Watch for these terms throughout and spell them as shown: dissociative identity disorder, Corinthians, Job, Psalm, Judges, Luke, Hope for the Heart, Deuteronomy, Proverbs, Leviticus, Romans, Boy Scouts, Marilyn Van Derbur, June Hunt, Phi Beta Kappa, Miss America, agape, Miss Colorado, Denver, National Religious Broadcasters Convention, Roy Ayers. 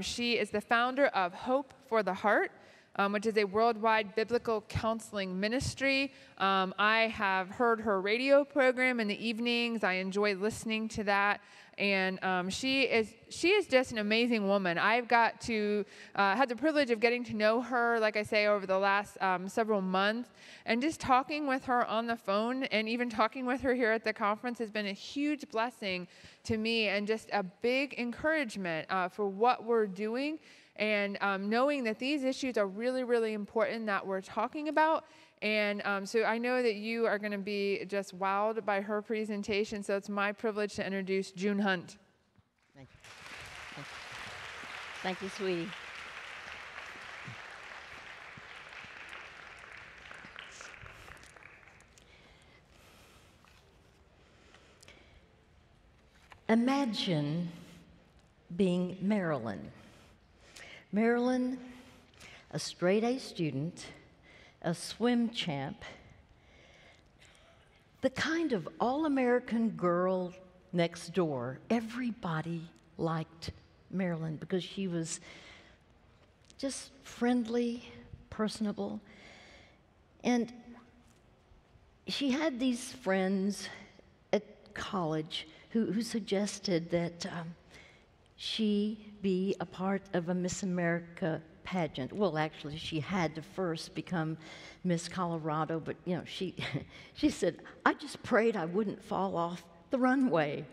She is the founder of Hope for the Heart, which is a worldwide biblical counseling ministry. I have heard her radio program in the evenings. I enjoy listening to that. And she is just an amazing woman. I've got to had the privilege of getting to know her, like I say, over the last several months. And just talking with her on the phone and even talking with her here at the conference has been a huge blessing to me and just a big encouragement for what we're doing. And knowing that these issues are really, really important that we're talking about. And so I know that you are going to be just wowed by her presentation. So it's my privilege to introduce June Hunt. Thank you. Thank you, sweetie. Imagine being Marilyn. Marilyn, a straight-A student, a swim champ, the kind of all-American girl next door. Everybody liked Marilyn because she was just friendly, personable. And she had these friends at college who suggested that she be a part of a Miss America pageant. Well, actually, she had to first become Miss Colorado, but you know, she said, "I just prayed I wouldn't fall off the runway,"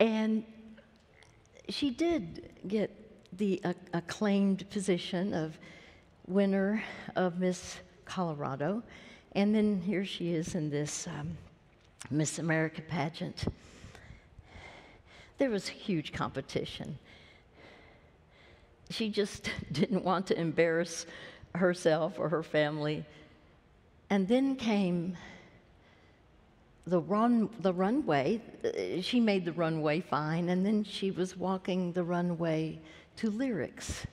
and she did get the acclaimed position of winner of Miss Colorado, and then here she is in this Miss America pageant. There was huge competition. She just didn't want to embarrass herself or her family. And then came the runway. She made the runway fine, and then she was walking the runway to lyrics.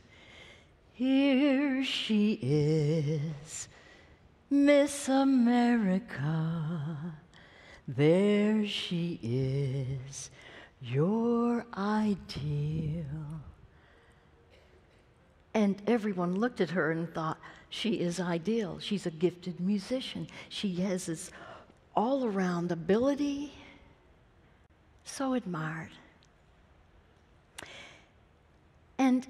Here she is, Miss America. There she is, your ideal. And everyone looked at her and thought, she is ideal. She's a gifted musician. She has this all-around ability, so admired. And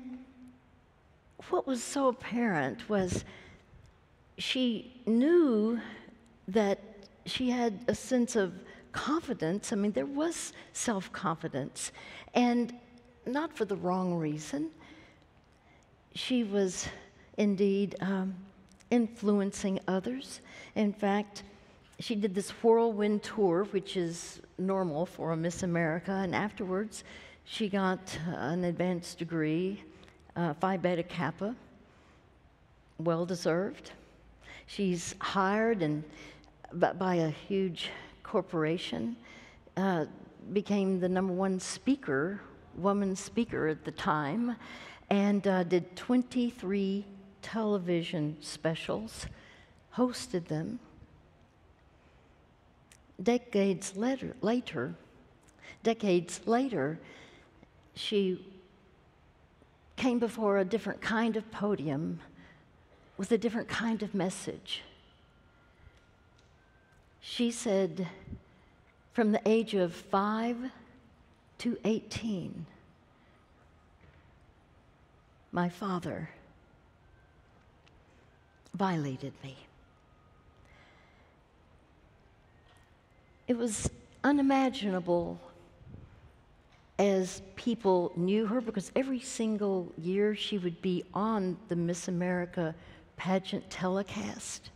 what was so apparent was she knew that she had a sense of confidence. I mean, there was self-confidence, and not for the wrong reason. She was indeed influencing others. In fact, she did this whirlwind tour, which is normal for a Miss America, and afterwards she got an advanced degree, Phi Beta Kappa, well-deserved. She's hired and by a huge corporation, became the #1 speaker, woman speaker at the time, and did 23 television specials, hosted them. Decades later, she came before a different kind of podium with a different kind of message. She said, from the age of 5 to 18, my father violated me. It was unimaginable as people knew her, because every single year she would be on the Miss America pageant telecast.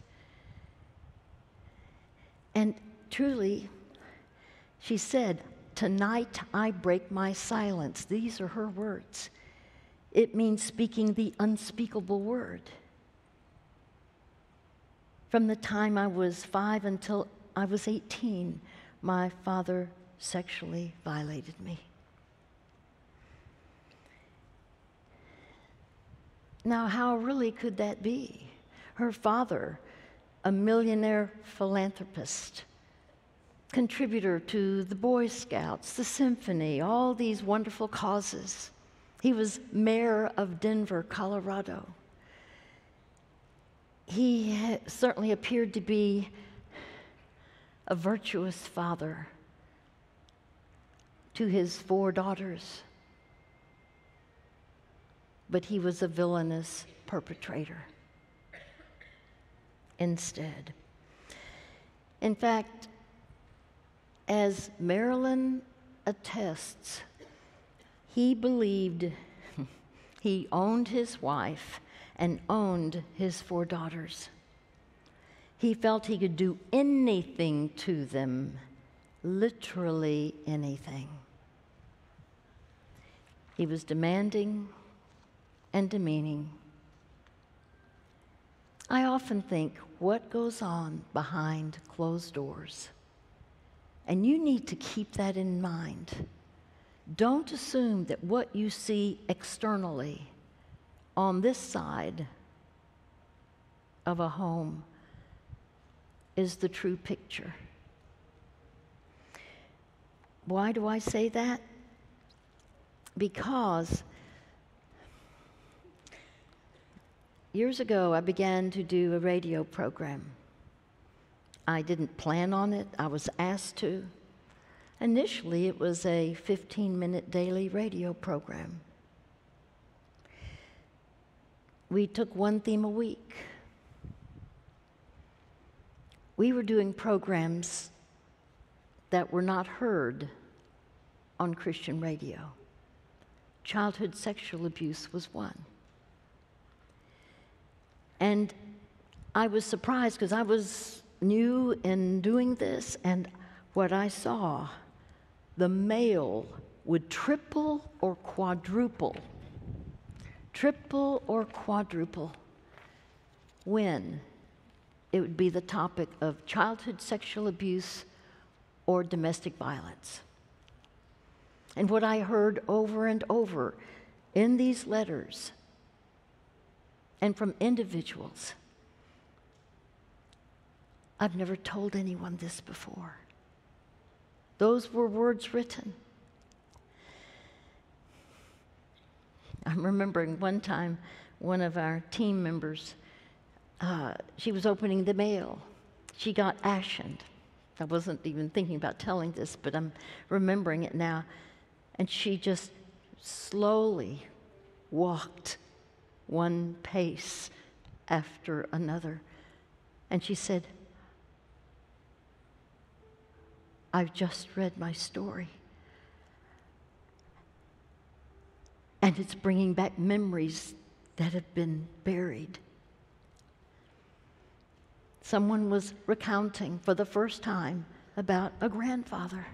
And truly, she said, "Tonight I break my silence." These are her words. It means speaking the unspeakable word. From the time I was 5 until I was 18, my father sexually violated me. Now, how really could that be? Her father, a millionaire philanthropist, contributor to the Boy Scouts, the symphony, all these wonderful causes. He was mayor of Denver, Colorado. He certainly appeared to be a virtuous father to his 4 daughters, but he was a villainous perpetrator instead. In fact, as Marilyn attests, he believed he owned his wife and owned his 4 daughters. He felt he could do anything to them, literally anything. He was demanding and demeaning. I often think what goes on behind closed doors, and you need to keep that in mind. Don't assume that what you see externally on this side of a home is the true picture. Why do I say that? Because years ago, I began to do a radio program. I didn't plan on it. I was asked to. Initially, it was a 15-minute daily radio program. We took one theme a week. We were doing programs that were not heard on Christian radio. Childhood sexual abuse was one. And I was surprised because I was new in doing this, and what I saw, the male would triple or quadruple when it would be the topic of childhood sexual abuse or domestic violence. And what I heard over and over in these letters and from individuals, I've never told anyone this before. Those were words written. I'm remembering one time, one of our team members, she was opening the mail. She got actioned. I wasn't even thinking about telling this, but I'm remembering it now. And she just slowly walked one pace after another. And she said, "I've just read my story. And it's bringing back memories that have been buried." Someone was recounting for the first time about a grandfather.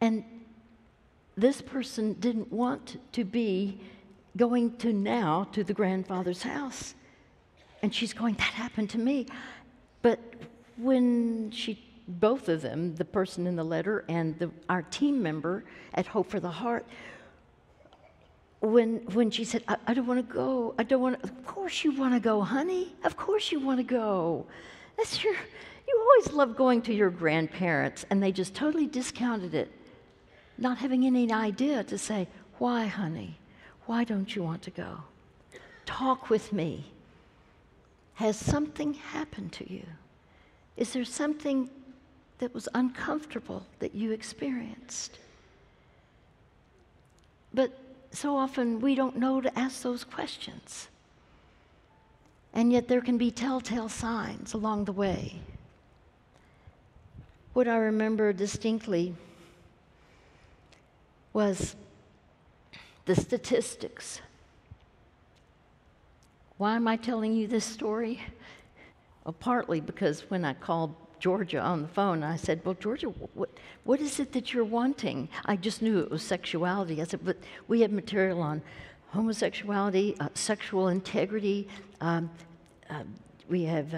And this person didn't want to be going to now to the grandfather's house. And she's going, "That happened to me." But when she, both of them, the person in the letter and our team member at Hope for the Heart, when she said, I don't want to go. I don't want to. Of course you want to go, honey. Of course you want to go. That's your, you always love going to your grandparents. And they just totally discounted it, not having any idea to say, "Why, honey? Why don't you want to go? Talk with me. Has something happened to you? Is there something that was uncomfortable that you experienced?" But so often we don't know to ask those questions. And yet there can be telltale signs along the way. What I remember distinctly was the statistics. Why am I telling you this story? Well, partly because when I called Georgia on the phone, I said, "Well, Georgia, what is it that you're wanting?" I just knew it was sexuality. I said, "But we have material on homosexuality, sexual integrity, we have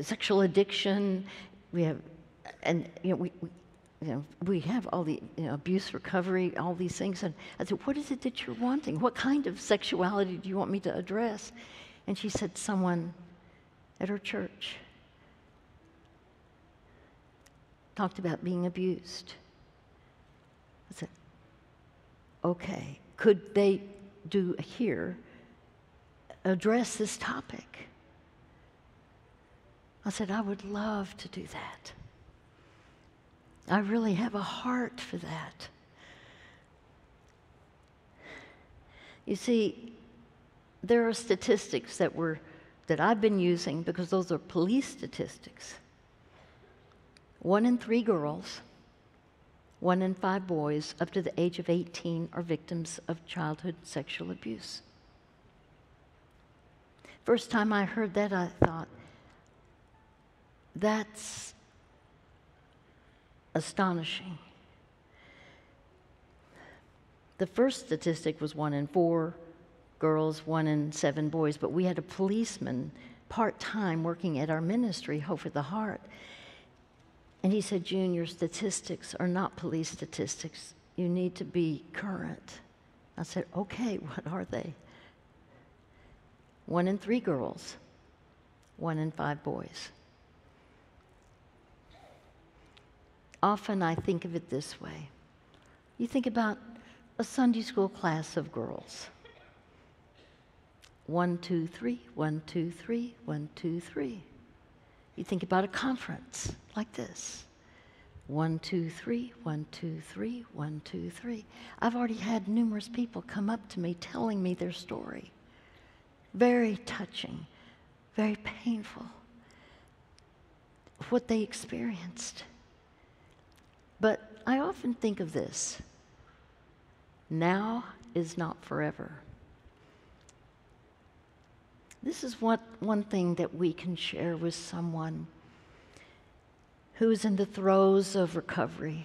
sexual addiction, we have, and you know, we have all the abuse recovery, all these things." And I said, "What is it that you're wanting? What kind of sexuality do you want me to address?" And she said, someone at her church talked about being abused. I said, "Okay, could they do here address this topic. I said, I would love to do that. I really have a heart for that. You see, there are statistics that I've been using because those are police statistics. 1 in 3 girls, 1 in 5 boys up to the age of 18 are victims of childhood sexual abuse. First time I heard that, I thought, that's astonishing. The first statistic was 1 in 4 girls, 1 in 7 boys, but we had a policeman part-time working at our ministry, Hope for the Heart, and he said, June, your statistics are not police statistics. You need to be current. I said, okay, what are they? 1 in 3 girls, 1 in 5 boys. Often I think of it this way. You think about a Sunday school class of girls. 1, 2, 3, 1, 2, 3, 1, 2, 3. You think about a conference like this. 1, 2, 3, 1, 2, 3, 1, 2, 3. I've already had numerous people come up to me telling me their story. Very touching, very painful, what they experienced. But I often think of this. Now is not forever. This is what one thing that we can share with someone who is in the throes of recovery.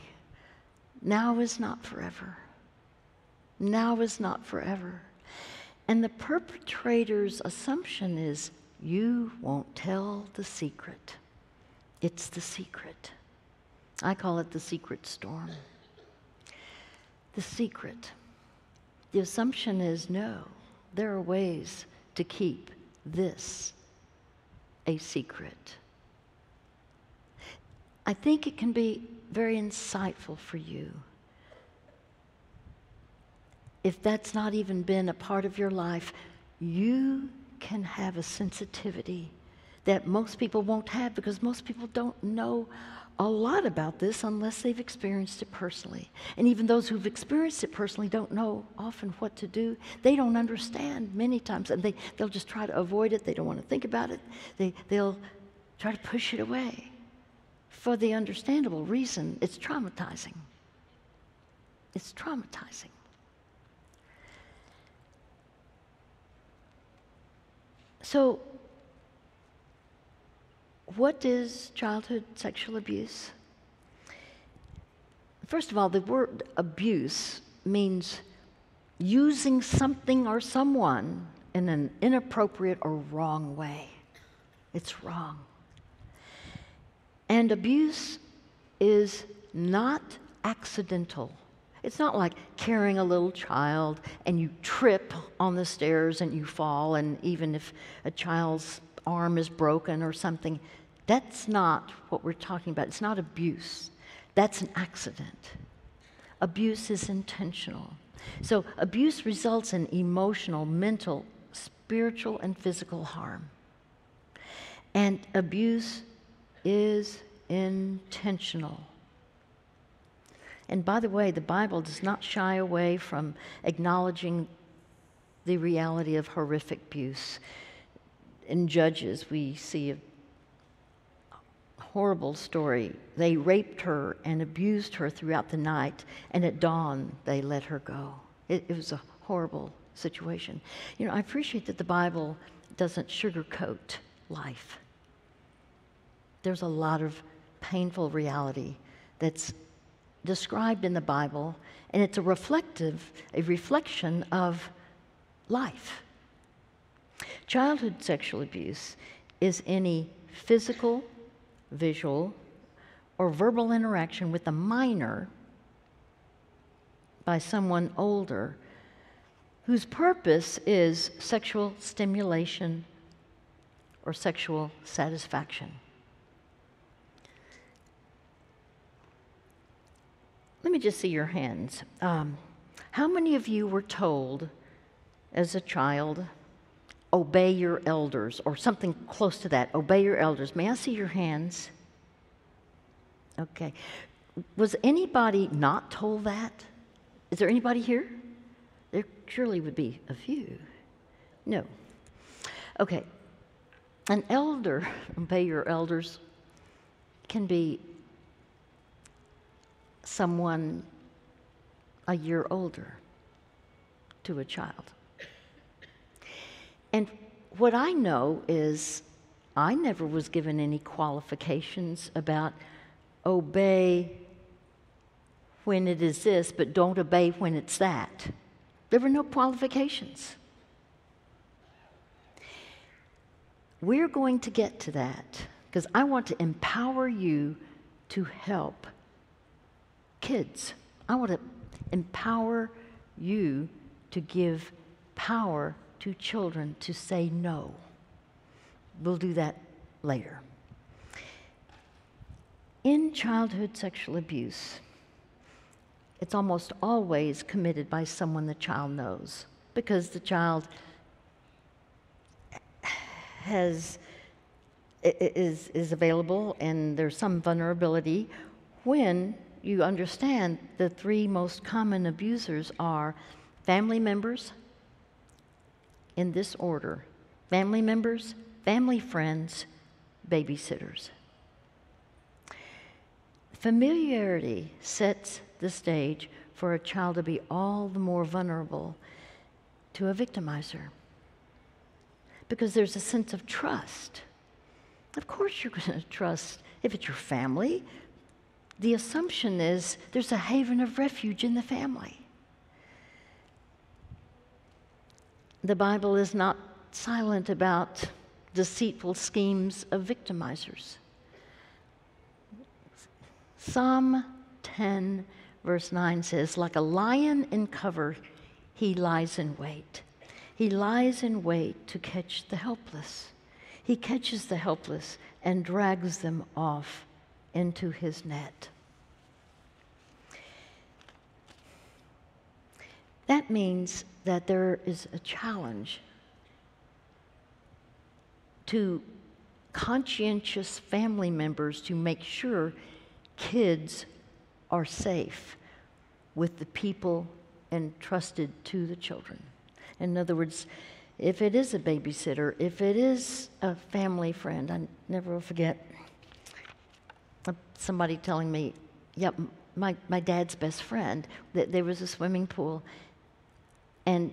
Now is not forever. Now is not forever. And the perpetrator's assumption is, you won't tell the secret. It's the secret. I call it the secret storm. The secret. The assumption is, no, there are ways to keep this a secret. I think it can be very insightful for you. If that's not even been a part of your life, you can have a sensitivity that most people won't have because most people don't know a lot about this unless they've experienced it personally. And even those who've experienced it personally don't know often what to do. They don't understand many times, and they'll just try to avoid it. They don't want to think about it. They'll try to push it away for the understandable reason. It's traumatizing. It's traumatizing. So, what is childhood sexual abuse? First of all, the word abuse means using something or someone in an inappropriate or wrong way. It's wrong. And abuse is not accidental. It's not like carrying a little child and you trip on the stairs and you fall, and even if a child's arm is broken or something. That's not what we're talking about. It's not abuse. That's an accident. Abuse is intentional. So abuse results in emotional, mental, spiritual, and physical harm. And abuse is intentional. And by the way, the Bible does not shy away from acknowledging the reality of horrific abuse. In Judges, we see a horrible story. They raped her and abused her throughout the night, and at dawn, they let her go. It was a horrible situation. You know, I appreciate that the Bible doesn't sugarcoat life. There's a lot of painful reality that's described in the Bible, and it's a reflection of life. Childhood sexual abuse is any physical, visual, or verbal interaction with a minor by someone older whose purpose is sexual stimulation or sexual satisfaction. Let me just see your hands. How many of you were told as a child, obey your elders, or something close to that. Obey your elders. May I see your hands? Okay. Was anybody not told that? Is there anybody here? There surely would be a few. No. Okay. An elder, obey your elders, can be someone a year older to a child. And what I know is I never was given any qualifications about obey when it is this, but don't obey when it's that. There were no qualifications. We're going to get to that because I want to empower you to help kids. I want to empower you to give power to children to say no. We'll do that later. In childhood sexual abuse, it's almost always committed by someone the child knows because the child is available and there's some vulnerability when you understand the three most common abusers are family members, in this order, family members, family friends, babysitters. Familiarity sets the stage for a child to be all the more vulnerable to a victimizer because there's a sense of trust. Of course you're going to trust if it's your family. The assumption is there's a haven of refuge in the family. The Bible is not silent about deceitful schemes of victimizers. Psalm 10, verse 9 says, like a lion in cover, he lies in wait. He lies in wait to catch the helpless. He catches the helpless and drags them off into his net. That means that there is a challenge to conscientious family members to make sure kids are safe with the people entrusted to the children. In other words, if it is a babysitter, if it is a family friend, I never will forget somebody telling me, yep, my dad's best friend, that there was a swimming pool, and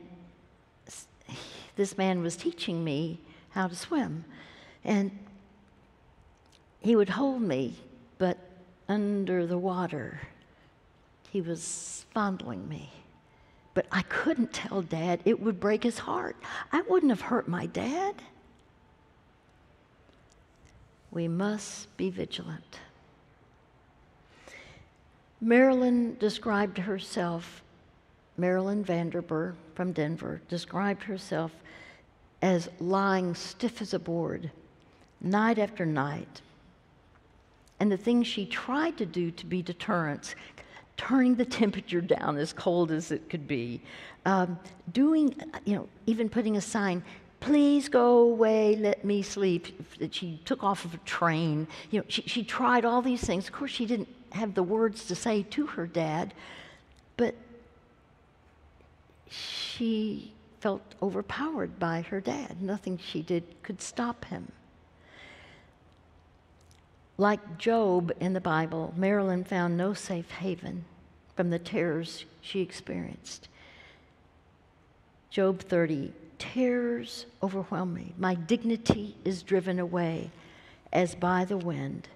this man was teaching me how to swim. And he would hold me, but under the water, he was fondling me. But I couldn't tell Dad. It would break his heart. I wouldn't have hurt my dad. We must be vigilant. Marilyn described herself, Marilyn Van Derbur from Denver, described herself as lying stiff as a board, night after night. And the things she tried to do to be deterrents, turning the temperature down as cold as it could be, even putting a sign, please go away, let me sleep, that she took off of a train. She tried all these things. Of course, she didn't have the words to say to her dad, but she felt overpowered by her dad. Nothing she did could stop him. Like Job in the Bible, Marilyn found no safe haven from the terrors she experienced. Job 30, terrors overwhelm me. My dignity is driven away as by the wind.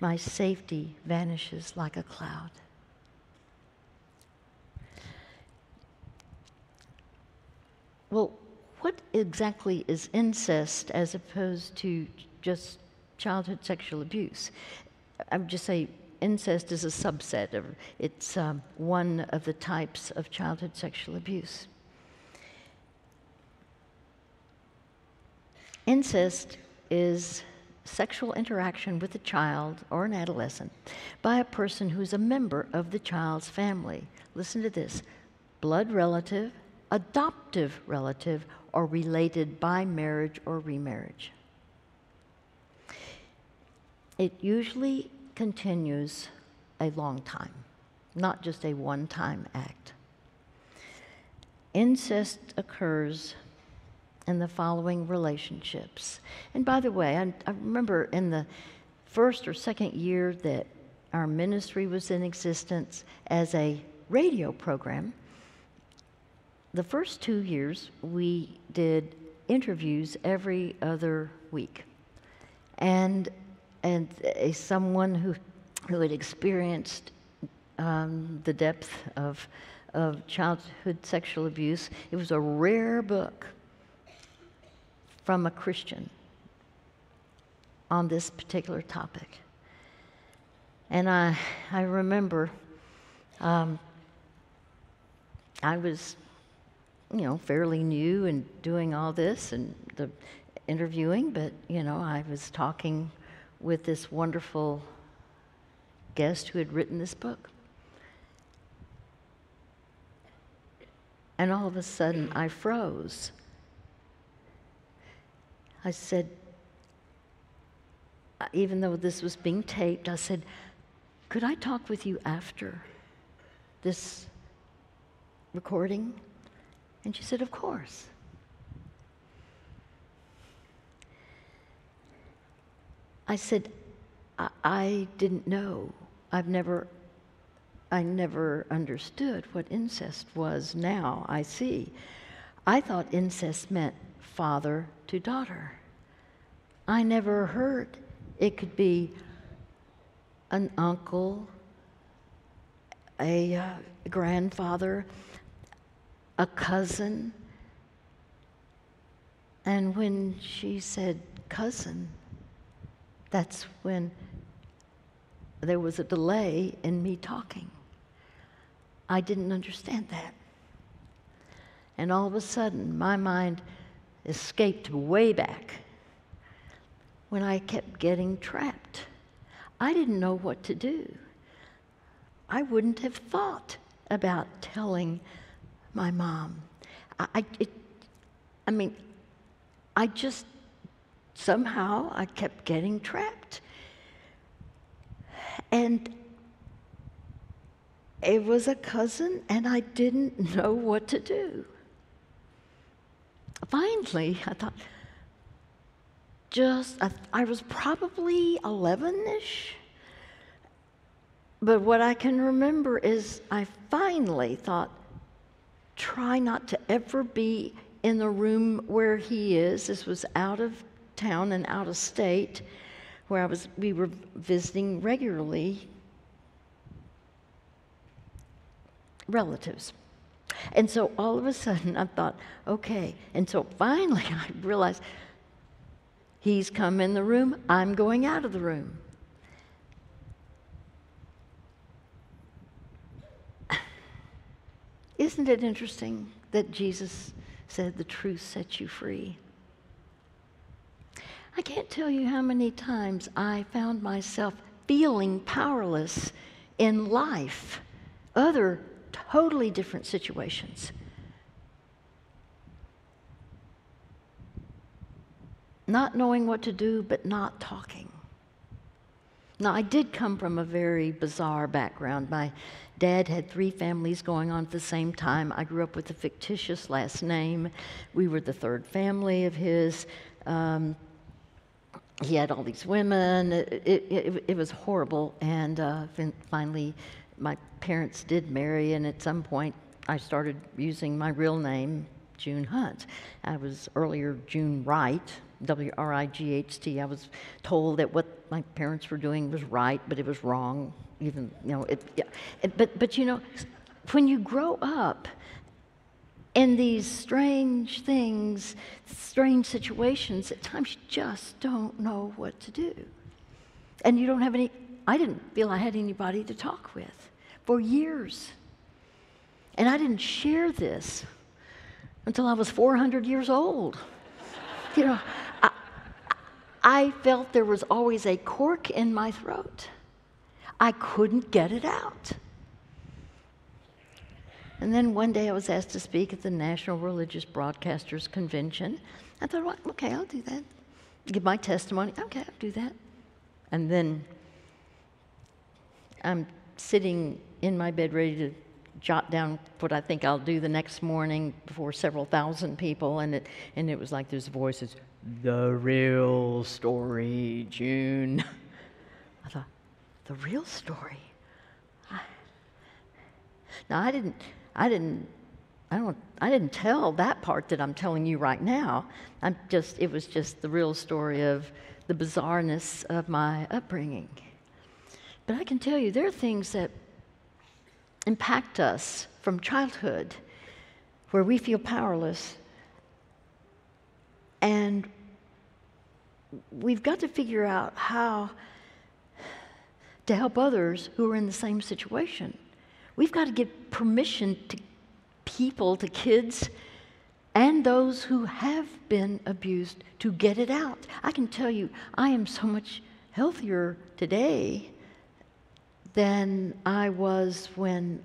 My safety vanishes like a cloud. Well, what exactly is incest as opposed to just childhood sexual abuse? I would just say incest is a subset of, it's one of the types of childhood sexual abuse. Incest is sexual interaction with a child or an adolescent by a person who's a member of the child's family. Listen to this. Blood relative, adoptive relative, or related by marriage or remarriage. It usually continues a long time, not just a one-time act. Incest occurs in the following relationships. And by the way, I remember in the first or second year that our ministry was in existence as a radio program, the first 2 years we did interviews every other week. And someone who had experienced the depth of childhood sexual abuse. It was a rare book from a Christian on this particular topic. And I remember I was, you know, fairly new and doing all this and the interviewing, but, you know, I was talking with this wonderful guest who had written this book. And all of a sudden, I froze. I said, even though this was being taped, I said, could I talk with you after this recording? And she said, of course. I said, I didn't know. I never understood what incest was. Now I see. I thought incest meant father to daughter. I never heard it could be an uncle, a grandfather, a cousin. And when she said cousin, that's when there was a delay in me talking. I didn't understand that. And all of a sudden, my mind escaped way back when I kept getting trapped. I didn't know what to do. I wouldn't have thought about telling my mom. I just somehow I kept getting trapped. And it was a cousin, and I didn't know what to do. Finally, I thought, I was probably 11-ish, but what I can remember is I finally thought, try not to ever be in the room where he is. This was out of town and out of state, where we were visiting regularly relatives. And so all of a sudden I thought, okay. And so finally I realized, he's come in the room, I'm going out of the room. Isn't it interesting that Jesus said, the truth sets you free? I can't tell you how many times I found myself feeling powerless in life, other totally different situations. Not knowing what to do, but not talking. Now, I did come from a very bizarre background. My dad had three families going on at the same time. I grew up with a fictitious last name. We were the third family of his. He had all these women. It was horrible. And finally, my parents did marry, and at some point, I started using my real name, June Hunt. I was earlier June Wright, W-R-I-G-H-T. I was told that what my parents were doing was right, but it was wrong. Even, you know, but you know, when you grow up in these strange things, strange situations, at times you just don't know what to do. And you don't have any, I didn't feel I had anybody to talk with for years. And I didn't share this until I was 400 years old. You know, I felt there was always a cork in my throat. I couldn't get it out. And then one day I was asked to speak at the National Religious Broadcasters Convention. I thought, well, okay, I'll do that. Give my testimony. Okay, I'll do that. And then I'm sitting in my bed ready to jot down what I think I'll do the next morning before several thousand people, and it was like there's voices, the real story, June. I thought, the real story? I didn't tell that part that I'm telling you right now. It was just the real story of the bizarreness of my upbringing. But I can tell you, there are things that impact us from childhood where we feel powerless, and we've got to figure out how to help others who are in the same situation. We've got to give permission to people, to kids, and those who have been abused to get it out. I can tell you, I am so much healthier today than I was when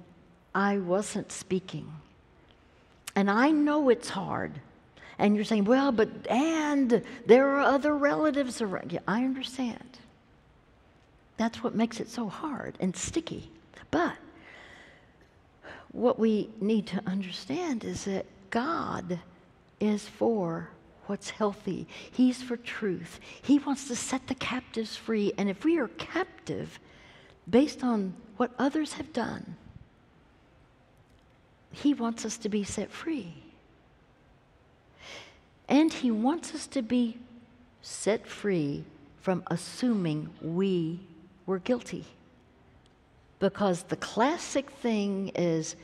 I wasn't speaking. And I know it's hard. And you're saying, well, but, and there are other relatives around. Yeah, I understand. That's what makes it so hard and sticky. But what we need to understand is that God is for what's healthy. He's for truth. He wants to set the captives free. And if we are captive based on what others have done, He wants us to be set free. And He wants us to be set free from assuming we were guilty. Because the classic thing is,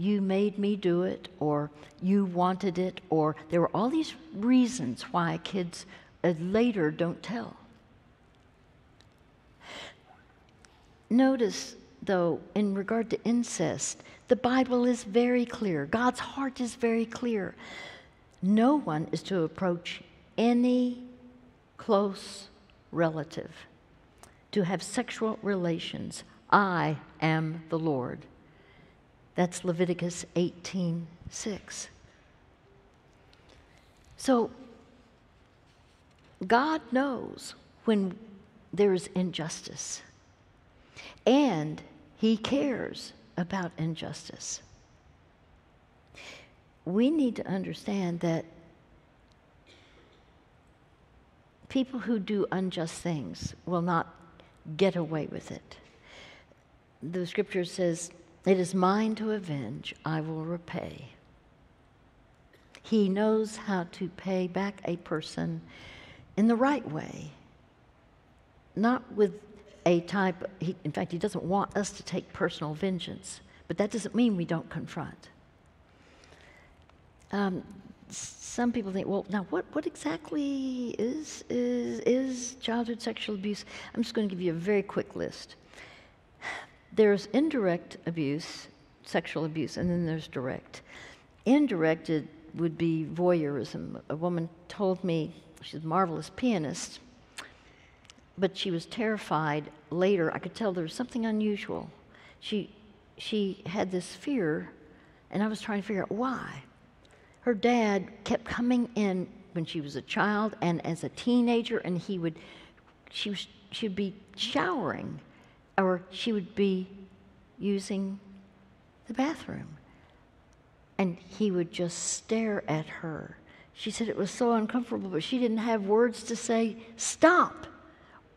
you made me do it, or you wanted it, or there were all these reasons why kids later don't tell. Notice, though, in regard to incest, the Bible is very clear. God's heart is very clear. No one is to approach any close relative to have sexual relations. I am the Lord. That's Leviticus 18:6. So God knows when there is injustice, and He cares about injustice. We need to understand that people who do unjust things will not get away with it. The scripture says, "It is mine to avenge, I will repay." He knows how to pay back a person in the right way, not with a type, in fact, He doesn't want us to take personal vengeance, but that doesn't mean we don't confront. Some people think, well, now what exactly is childhood sexual abuse? I'm just going to give you a very quick list. There's indirect abuse, sexual abuse, and then there's direct. Indirect would be voyeurism. A woman told me, she's a marvelous pianist, but she was terrified. Later, I could tell there was something unusual. She had this fear, and I was trying to figure out why. Her dad kept coming in when she was a child and as a teenager, and she'd be showering, or she would be using the bathroom, and he would just stare at her. She said it was so uncomfortable, but she didn't have words to say, "Stop!"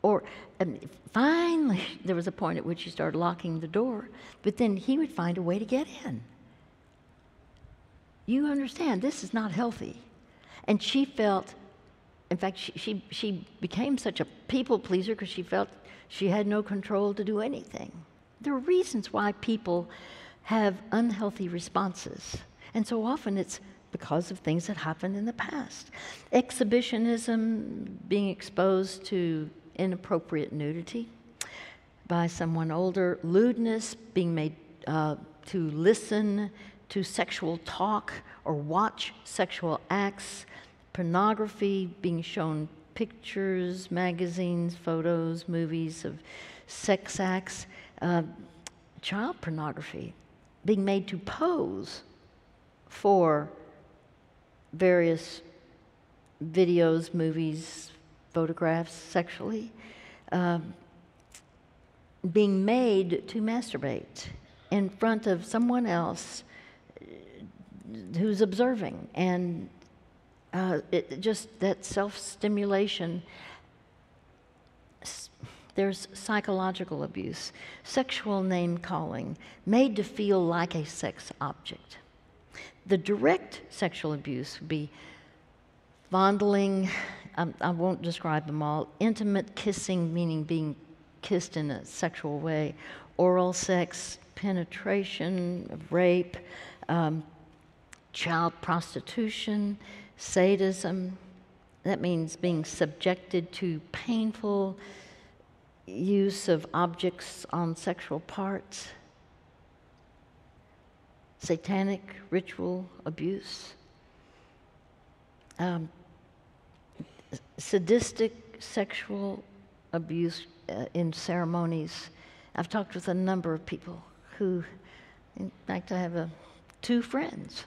Or, and finally, there was a point at which he started locking the door, but then he would find a way to get in. You understand, this is not healthy. And she felt, in fact, she became such a people pleaser because she felt she had no control to do anything. There are reasons why people have unhealthy responses. And so often it's because of things that happened in the past. Exhibitionism, being exposed to inappropriate nudity by someone older, lewdness, being made to listen to sexual talk or watch sexual acts, pornography, being shown pictures, magazines, photos, movies of sex acts, child pornography, being made to pose for various videos, movies, photographs, sexually, being made to masturbate in front of someone else who's observing, and just that self-stimulation. There's psychological abuse, sexual name-calling, made to feel like a sex object. The direct sexual abuse would be fondling, I won't describe them all, intimate kissing, meaning being kissed in a sexual way, oral sex, penetration, rape, child prostitution, sadism. That means being subjected to painful use of objects on sexual parts, satanic ritual abuse, sadistic sexual abuse in ceremonies. I've talked with a number of people who, in fact, I have two friends.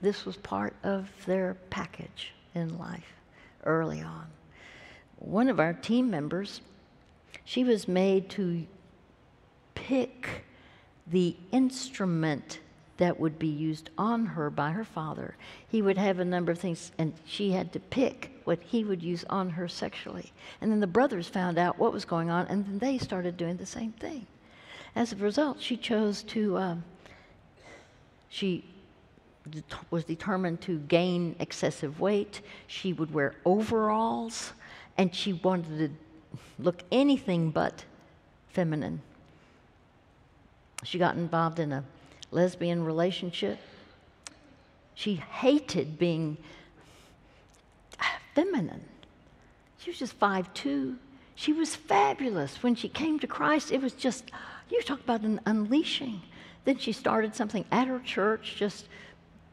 This was part of their package in life early on. One of our team members, she was made to pick the instrument that would be used on her by her father. He would have a number of things, and she had to pick what he would use on her sexually. And then the brothers found out what was going on, and then they started doing the same thing. As a result, she chose to, she was determined to gain excessive weight. She would wear overalls, and she wanted to look anything but feminine. She got involved in a lesbian relationship. She hated being feminine. She was just 5'2". She was fabulous. When she came to Christ, it was just, you talk about an unleashing. Then she started something at her church, just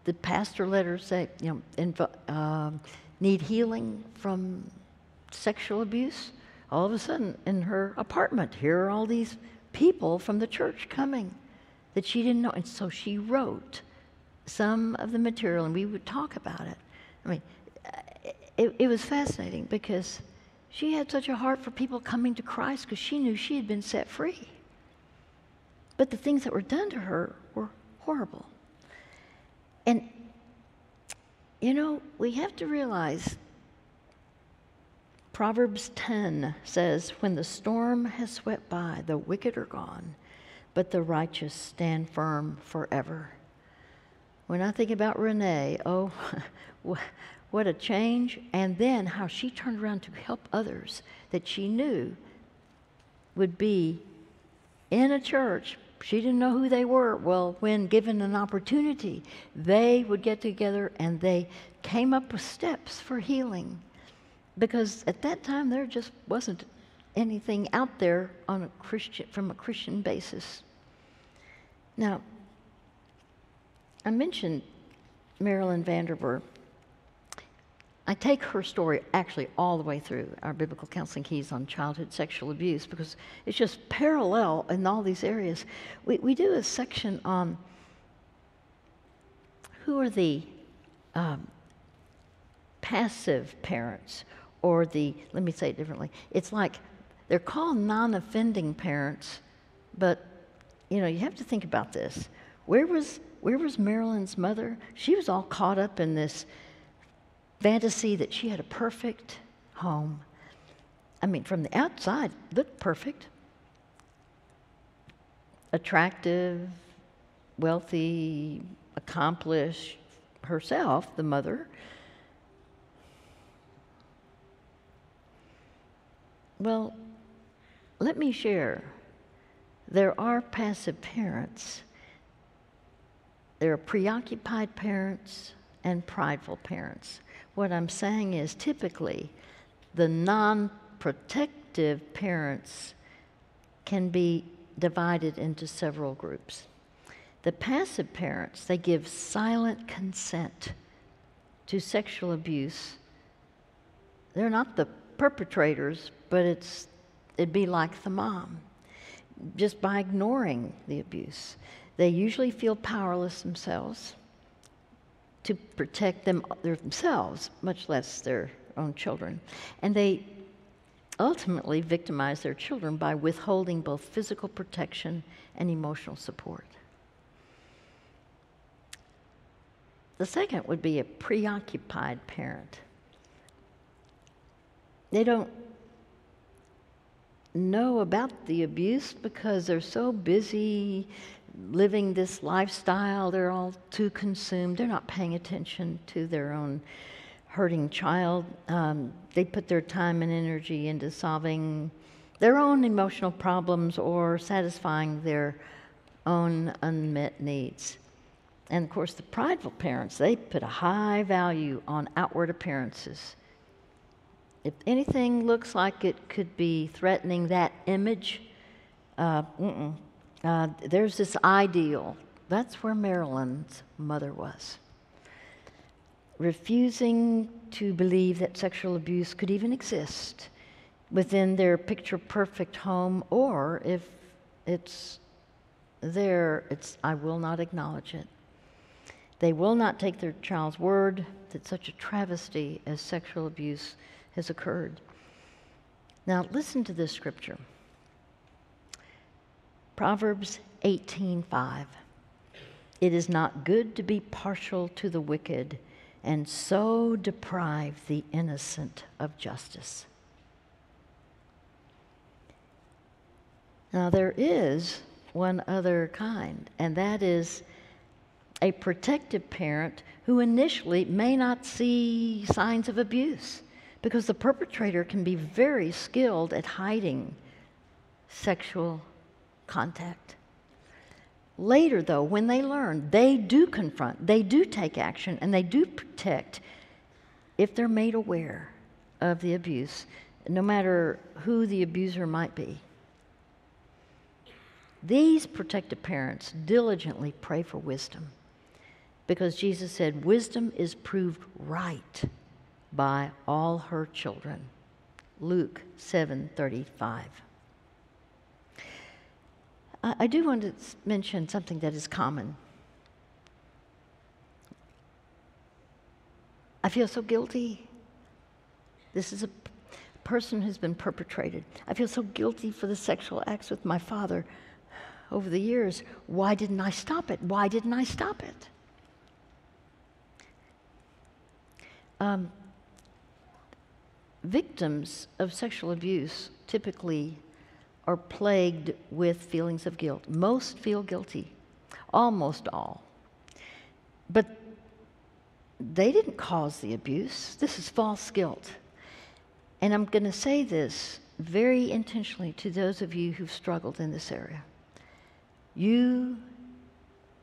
the pastor let her say, you know, need healing from sexual abuse. All of a sudden, in her apartment, here are all these people from the church coming that she didn't know. And so she wrote some of the material, and we would talk about it. I mean, it was fascinating because she had such a heart for people coming to Christ because she knew she had been set free. But the things that were done to her were horrible. And, you know, we have to realize Proverbs 10 says, when the storm has swept by, the wicked are gone, but the righteous stand firm forever. When I think about Renee, oh, what a change. And then how she turned around to help others that she knew would be in a church. She didn't know who they were. Well, when given an opportunity, they would get together and they came up with steps for healing. Because at that time, there just wasn't anything out there on a Christian, from a Christian basis. Now, I mentioned Marilyn Van Derbur. I take her story actually all the way through our Biblical Counseling Keys on childhood sexual abuse because it's just parallel in all these areas. We do a section on who are the passive parents, or the, let me say it differently, it's like they're called non-offending parents, but you know, you have to think about this. Where was Marilyn's mother? She was all caught up in this fantasy that she had a perfect home. I mean, from the outside, looked perfect. Attractive, wealthy, accomplished herself, the mother. Well, let me share. There are passive parents. There are preoccupied parents and prideful parents. What I'm saying is typically the non-protective parents can be divided into several groups. The passive parents, they give silent consent to sexual abuse. They're not the perpetrators, but it'd be like the mom, just by ignoring the abuse. They usually feel powerless themselves to protect themselves, much less their own children. And they ultimately victimize their children by withholding both physical protection and emotional support. The second would be a preoccupied parent. They don't know about the abuse because they're so busy living this lifestyle, they're all too consumed, they're not paying attention to their own hurting child. They put their time and energy into solving their own emotional problems or satisfying their own unmet needs. And of course, the prideful parents, they put a high value on outward appearances. If anything looks like it could be threatening that image, there's this ideal. That's where Marilyn's mother was. Refusing to believe that sexual abuse could even exist within their picture-perfect home, or if it's there, I will not acknowledge it. They will not take their child's word that such a travesty as sexual abuse has occurred. Now listen to this scripture. Proverbs 18:5. It is not good to be partial to the wicked, and so deprive the innocent of justice. Now there is one other kind, and that is a protective parent who initially may not see signs of abuse, because the perpetrator can be very skilled at hiding sexual contact. Later, though, when they learn, they do confront, they do take action, and they do protect if they're made aware of the abuse, no matter who the abuser might be. These protective parents diligently pray for wisdom, because Jesus said, "Wisdom is proved right by all her children." Luke 7:35. I do want to mention something that is common. I feel so guilty. This is a person who's been perpetrated. I feel so guilty for the sexual acts with my father over the years. Why didn't I stop it? Why didn't I stop it? Victims of sexual abuse typically are plagued with feelings of guilt. Most feel guilty, almost all. But they didn't cause the abuse. This is false guilt. And I'm going to say this very intentionally to those of you who've struggled in this area. You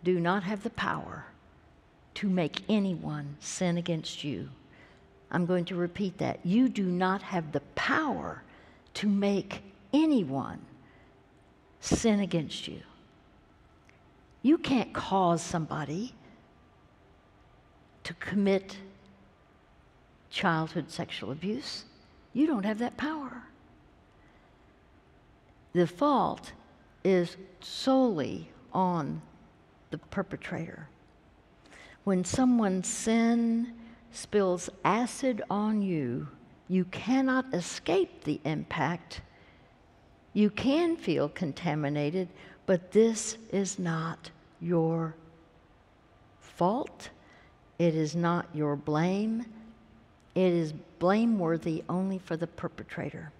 do not have the power to make anyone sin against you. I'm going to repeat that. You do not have the power to make anyone sin against you. You can't cause somebody to commit childhood sexual abuse. You don't have that power. The fault is solely on the perpetrator. When someone's sin spills acid on you, you cannot escape the impact. You can feel contaminated, but this is not your fault. It is not your blame. It is blameworthy only for the perpetrator.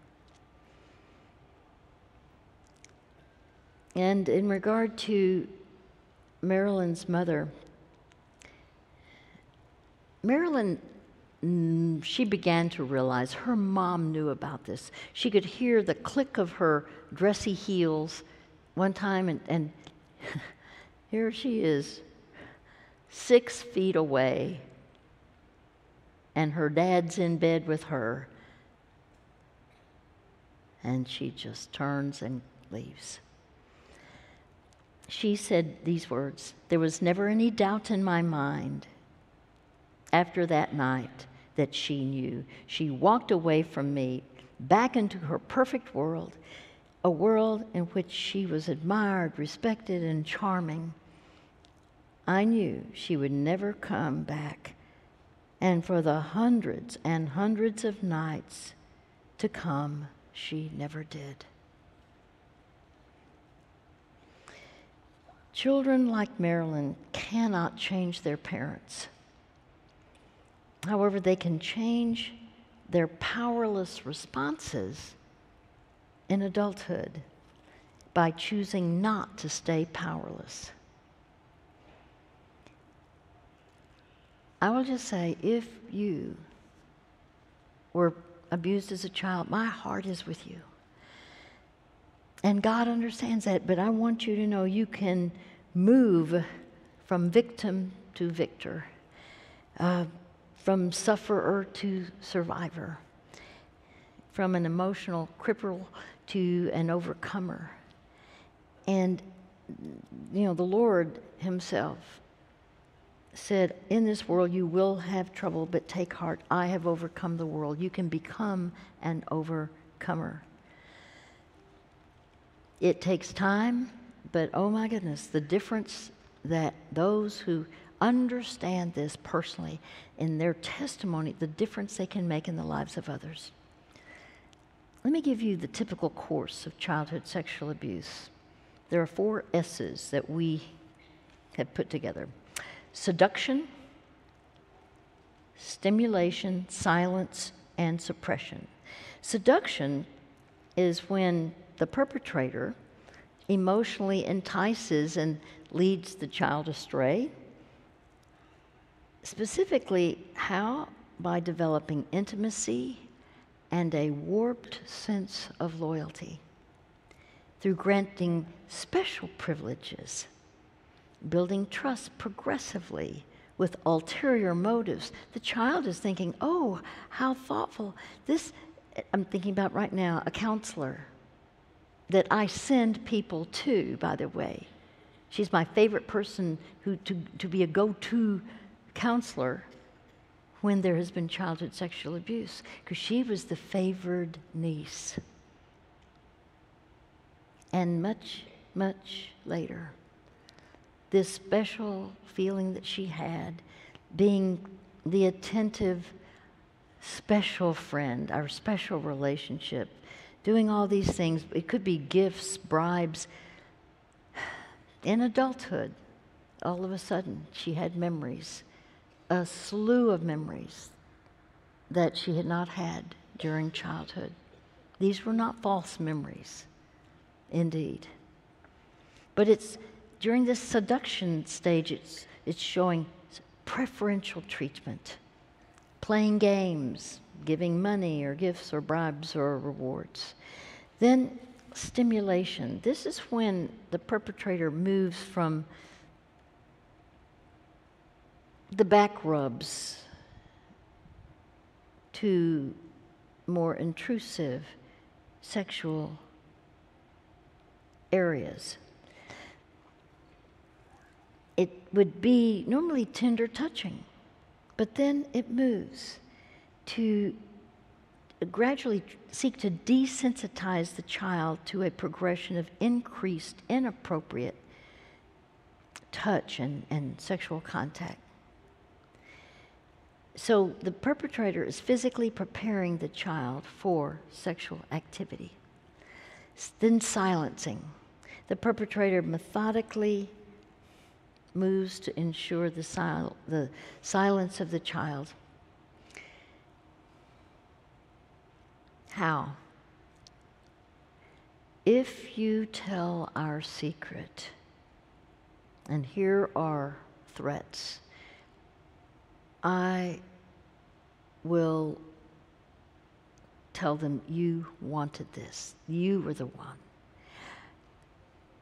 And in regard to Marilyn's mother, Marilyn, she began to realize her mom knew about this. She could hear the click of her dressy heels one time, and here she is, 6 feet away, and her dad's in bed with her, and she just turns and leaves. She said these words, "There was never any doubt in my mind after that night that she knew. She walked away from me, back into her perfect world, a world in which she was admired, respected, and charming. I knew she would never come back, and for the hundreds and hundreds of nights to come, she never did. Children like Marilyn cannot change their parents. However, they can change their powerless responses in adulthood by choosing not to stay powerless. I will just say, if you were abused as a child, my heart is with you. And God understands that, but I want you to know you can move from victim to victor, from sufferer to survivor, from an emotional cripple to an overcomer. And, you know, the Lord Himself said, in this world you will have trouble, but take heart, I have overcome the world. You can become an overcomer. It takes time, but oh my goodness, the difference that those who understand this personally in their testimony, the difference they can make in the lives of others. Let me give you the typical course of childhood sexual abuse. There are 4 S's that we have put together. Seduction, stimulation, silence, and suppression. Seduction is when the perpetrator emotionally entices and leads the child astray. Specifically, how? By developing intimacy and a warped sense of loyalty through granting special privileges, building trust progressively with ulterior motives. The child is thinking, oh, how thoughtful. This, I'm thinking about right now, a counselor that I send people to, by the way. She's my favorite person who to be a go-to counselor when there has been childhood sexual abuse, because she was the favored niece. And much, much later, this special feeling that she had, being the attentive, special friend, our special relationship, doing all these things. It could be gifts, bribes. In adulthood, all of a sudden, she had memories, a slew of memories that she had not had during childhood. These were not false memories, indeed. But it's during this seduction stage, it's showing preferential treatment, playing games, giving money or gifts or bribes or rewards. Then stimulation. This is when the perpetrator moves from the back rubs to more intrusive sexual areas. It would be normally tender touching, but then it moves to gradually seek to desensitize the child to a progression of increased inappropriate touch and sexual contact. So the perpetrator is physically preparing the child for sexual activity. Then silencing. The perpetrator methodically moves to ensure the silence of the child. How? If you tell our secret, and here are threats, I will tell them you wanted this, you were the one.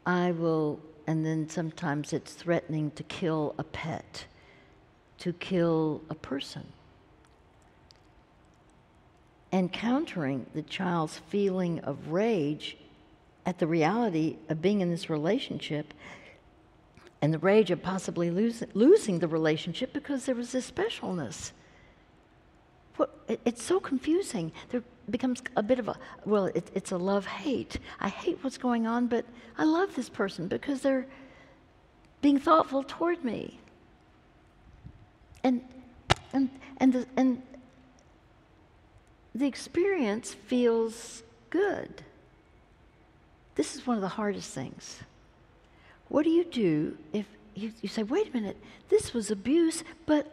I will. And then sometimes it's threatening to kill a pet, to kill a person. And countering the child's feeling of rage at the reality of being in this relationship, and the rage of possibly losing the relationship because there was this specialness. Well, it's so confusing. There becomes a bit of a, well, it's a love-hate. I hate what's going on, but I love this person because they're being thoughtful toward me. And the experience feels good. This is one of the hardest things. What do you do if you say, wait a minute, this was abuse, but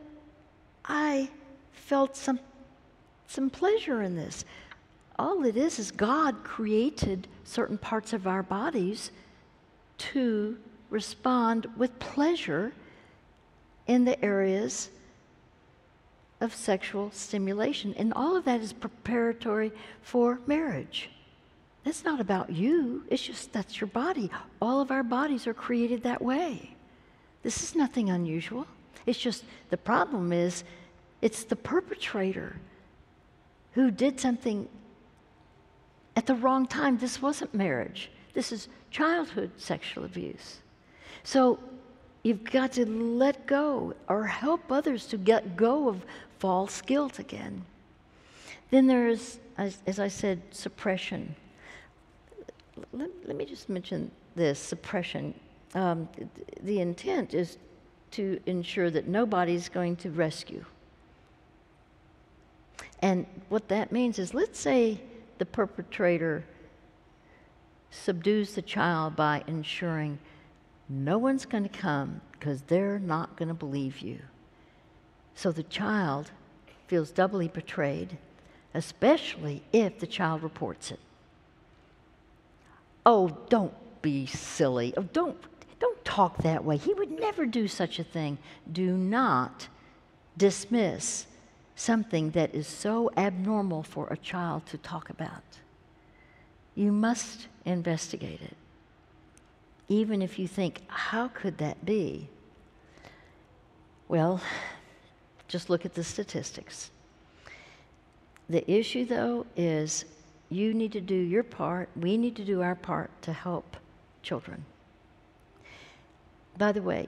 I felt some pleasure in this. All it is God created certain parts of our bodies to respond with pleasure in the areas of sexual stimulation. And all of that is preparatory for marriage. That's not about you. It's just that's your body. All of our bodies are created that way. This is nothing unusual. It's just the problem is it's the perpetrator who did something at the wrong time. This wasn't marriage. This is childhood sexual abuse. So you've got to let go or help others to get go of false guilt again. Then there is, as I said, suppression. Let me just mention this, suppression. The intent is to ensure that nobody's going to rescue. And what that means is, let's say the perpetrator subdues the child by ensuring no one's going to come because they're not going to believe you. So the child feels doubly betrayed, especially if the child reports it. Oh, don't be silly. Oh, don't talk that way. He would never do such a thing. Do not dismiss something that is so abnormal for a child to talk about. You must investigate it, even if you think, how could that be? Well, just look at the statistics. The issue, though, is you need to do your part. We need to do our part to help children. By the way,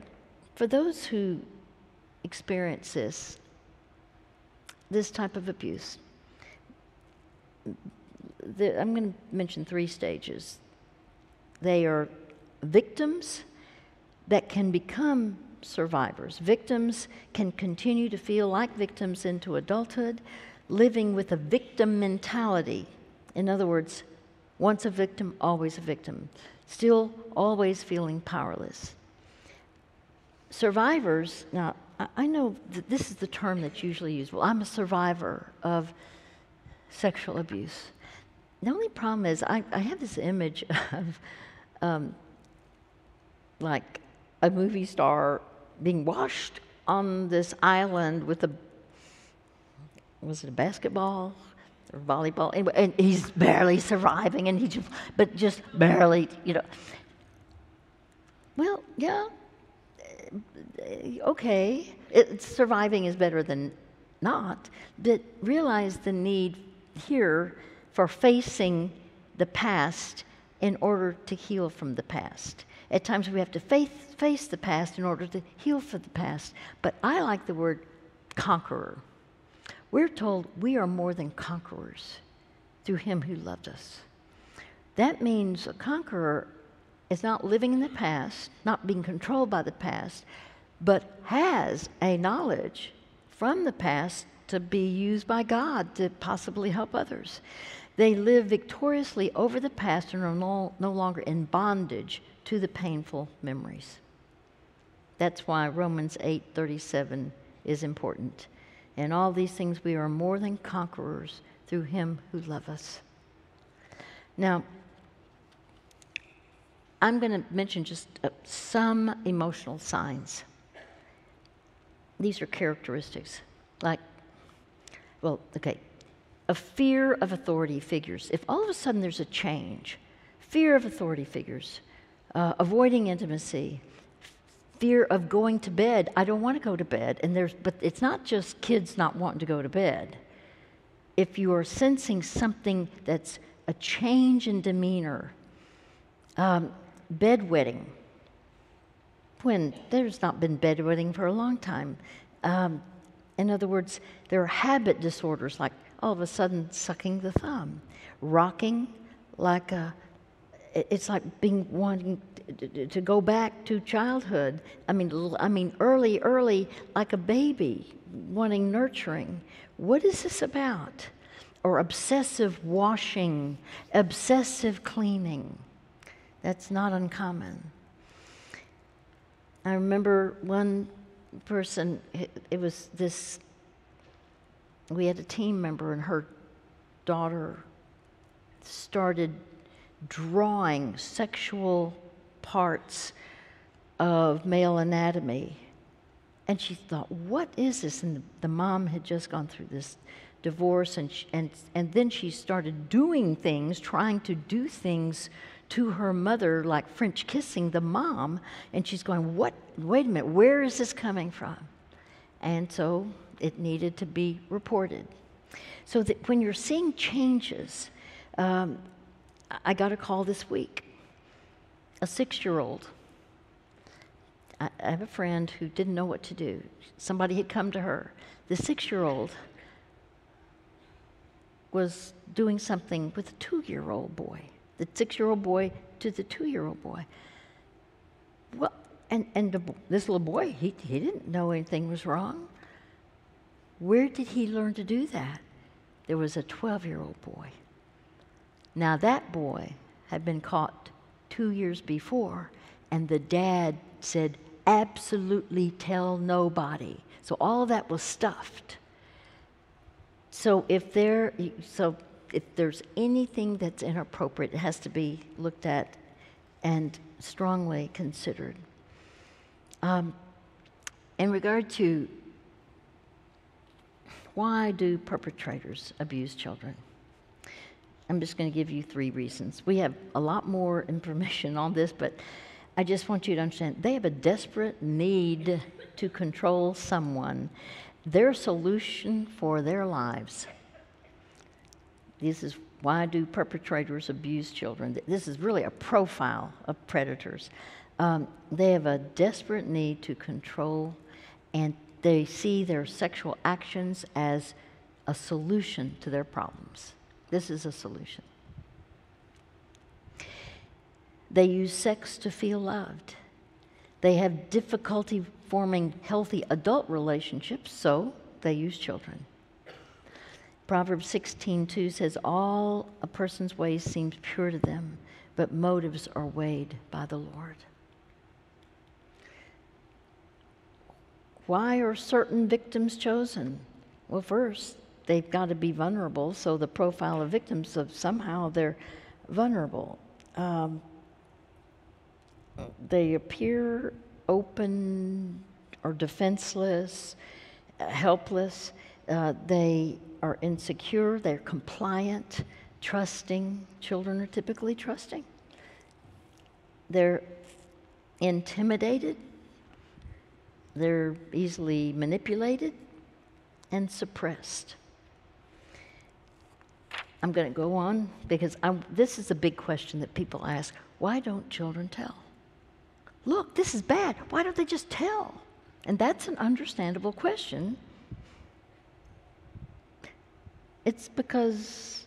for those who experience this type of abuse, I'm going to mention three stages. They are victims that can become survivors. Victims can continue to feel like victims into adulthood, living with a victim mentality. In other words, once a victim, always a victim. Still always feeling powerless. Survivors, now I know that this is the term that's usually used. Well, I'm a survivor of sexual abuse. The only problem is I have this image of like a movie star being washed on this island with was it a basketball or volleyball? Anyway, and he's barely surviving, and just barely, you know. Well, yeah, okay. Surviving is better than not, but realize the need here for facing the past in order to heal from the past. At times we have to face the past in order to heal from the past. But I like the word conqueror. We're told we are more than conquerors through him who loved us. That means a conqueror is not living in the past, not being controlled by the past, but has a knowledge from the past to be used by God to possibly help others. They live victoriously over the past and are no longer in bondage to the painful memories. That's why Romans 8:37 is important. In all these things we are more than conquerors through him who loved us. Now, I'm going to mention just some emotional signs. These are characteristics like, well, okay, a fear of authority figures. If all of a sudden there's a change, fear of authority figures, avoiding intimacy, fear of going to bed. I don't want to go to bed. But it's not just kids not wanting to go to bed. If you are sensing something that's a change in demeanor, bedwetting, when there's not been bedwetting for a long time. In other words, there are habit disorders, like all of a sudden sucking the thumb, rocking like a it's like being wanting to go back to childhood. I mean, early, like a baby, wanting nurturing. What is this about? Or obsessive washing, obsessive cleaning. That's not uncommon. I remember one person, it was this, we had a team member and her daughter started drawing sexual parts of male anatomy. And she thought, what is this? And the mom had just gone through this divorce, and then she started doing things, trying to do things to her mother, like French kissing the mom, and she's going, what, wait a minute, where is this coming from? And so it needed to be reported. So that when you're seeing changes, I got a call this week, a 6-year-old. I have a friend who didn't know what to do. Somebody had come to her. The 6-year-old was doing something with a 2-year-old boy. The 6-year-old boy to the 2-year-old boy. Well, and this little boy, he didn't know anything was wrong. Where did he learn to do that? There was a 12-year-old boy. Now that boy had been caught 2 years before, and the dad said, absolutely tell nobody. So all of that was stuffed. So if there's anything that's inappropriate, it has to be looked at and strongly considered. In regard to why do perpetrators abuse children? I'm just going to give you 3 reasons. We have a lot more information on this, but I just want you to understand they have a desperate need to control someone, their solution for their lives. This is why do perpetrators abuse children. This is really a profile of predators. They have a desperate need to control, and they see their sexual actions as a solution to their problems. This is a solution. They use sex to feel loved. They have difficulty forming healthy adult relationships, so they use children. Proverbs 16:2 says, all a person's ways seems pure to them, but motives are weighed by the Lord. Why are certain victims chosen? Well, first, they've got to be vulnerable, so the profile of victims of somehow they're vulnerable. They appear open or defenseless, helpless. They are insecure, they're compliant, trusting. Children are typically trusting. They're intimidated, they're easily manipulated, and suppressed. I'm going to go on because this is a big question that people ask. Why don't children tell? Look, this is bad. Why don't they just tell? And that's an understandable question. It's because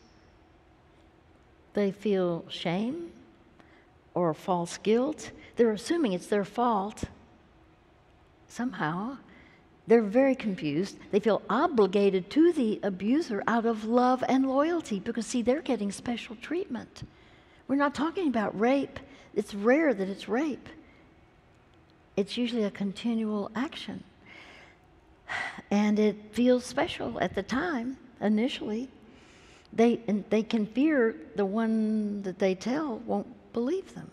they feel shame or false guilt. They're assuming it's their fault somehow. They're very confused. They feel obligated to the abuser out of love and loyalty because, see, they're getting special treatment. We're not talking about rape. It's rare that it's rape. It's usually a continual action. And it feels special at the time. Initially, they can fear the one that they tell won't believe them.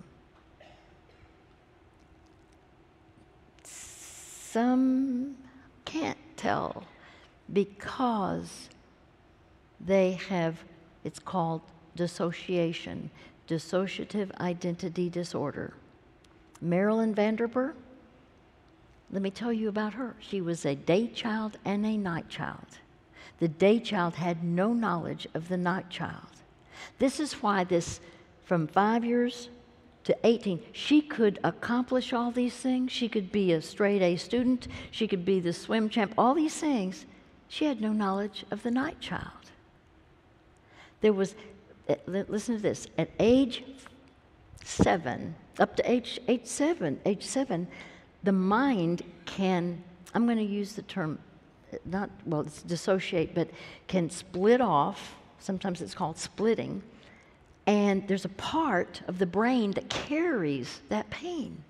Some can't tell because they have, it's called dissociation, dissociative identity disorder. Marilyn Van Derbur, let me tell you about her. She was a day child and a night child. The day child had no knowledge of the night child. This is why this, from 5 years to 18, she could accomplish all these things. She could be a straight A student. She could be the swim champ, all these things. She had no knowledge of the night child. There was, listen to this, at age 7, up to age seven, the mind can, I'm going to use the term, not, well, it's dissociate, but can split off. Sometimes it's called splitting. And there's a part of the brain that carries that pain,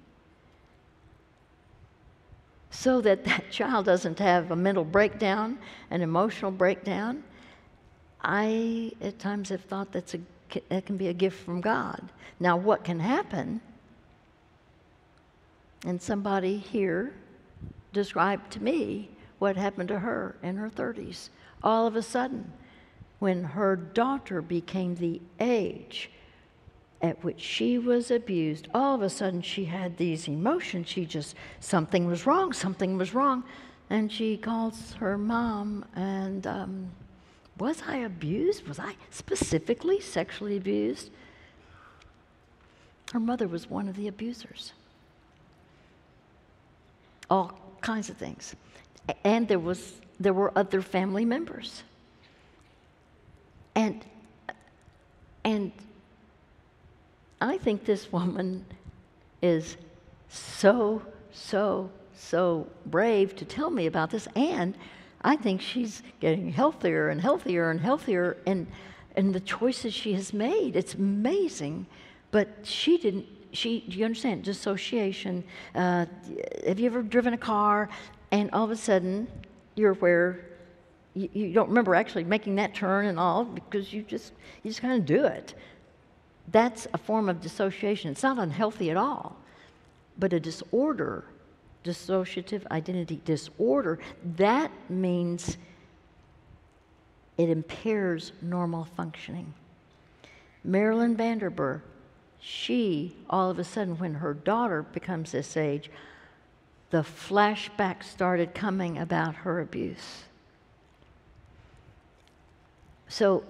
so that that child doesn't have a mental breakdown, an emotional breakdown. I, at times, have thought that can be a gift from God. Now, what can happen, and somebody here described to me what happened to her in her 30s. All of a sudden, when her daughter became the age at which she was abused, all of a sudden she had these emotions. She just, something was wrong. And she calls her mom and, was I abused? Was I specifically sexually abused? Her mother was one of the abusers. All kinds of things. And there were other family members. And I think this woman is so brave to tell me about this, and I think she's getting healthier and healthier and healthier, and the choices she has made. It's amazing, but she didn't. Do you understand? Dissociation. Have you ever driven a car, and all of a sudden you're where you don't remember actually making that turn and all, because you just kind of do it. That's a form of dissociation. It's not unhealthy at all, but a disorder, dissociative identity disorder, that means it impairs normal functioning. Marilyn Van Derbur, she, all of a sudden, when her daughter becomes this age, the flashbacks started coming about her abuse. So,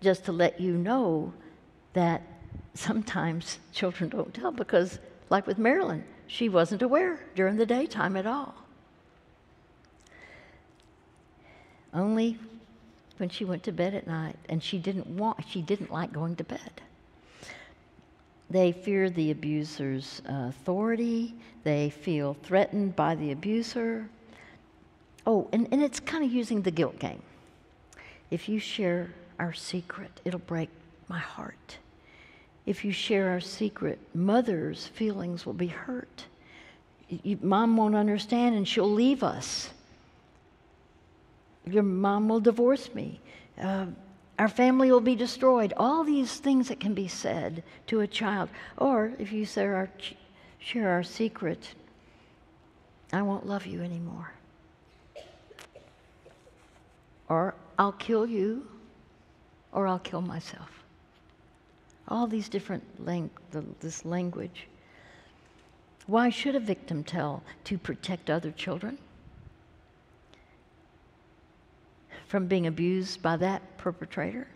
just to let you know, that sometimes children don't tell, because, like with Marilyn, she wasn't aware during the daytime at all. Only when she went to bed at night, and she didn't like going to bed. They fear the abuser's authority. They feel threatened by the abuser. Oh, and it's kind of using the guilt game. If you share our secret, it'll break my heart. If you share our secret, mother's feelings will be hurt. Mom won't understand, and she'll leave us. Your mom will divorce me. Our family will be destroyed. All these things that can be said to a child. Or if you share our secret, I won't love you anymore. Or I'll kill you, or I'll kill myself. All these different this language. Why should a victim tell? To protect other children from being abused by that perpetrator,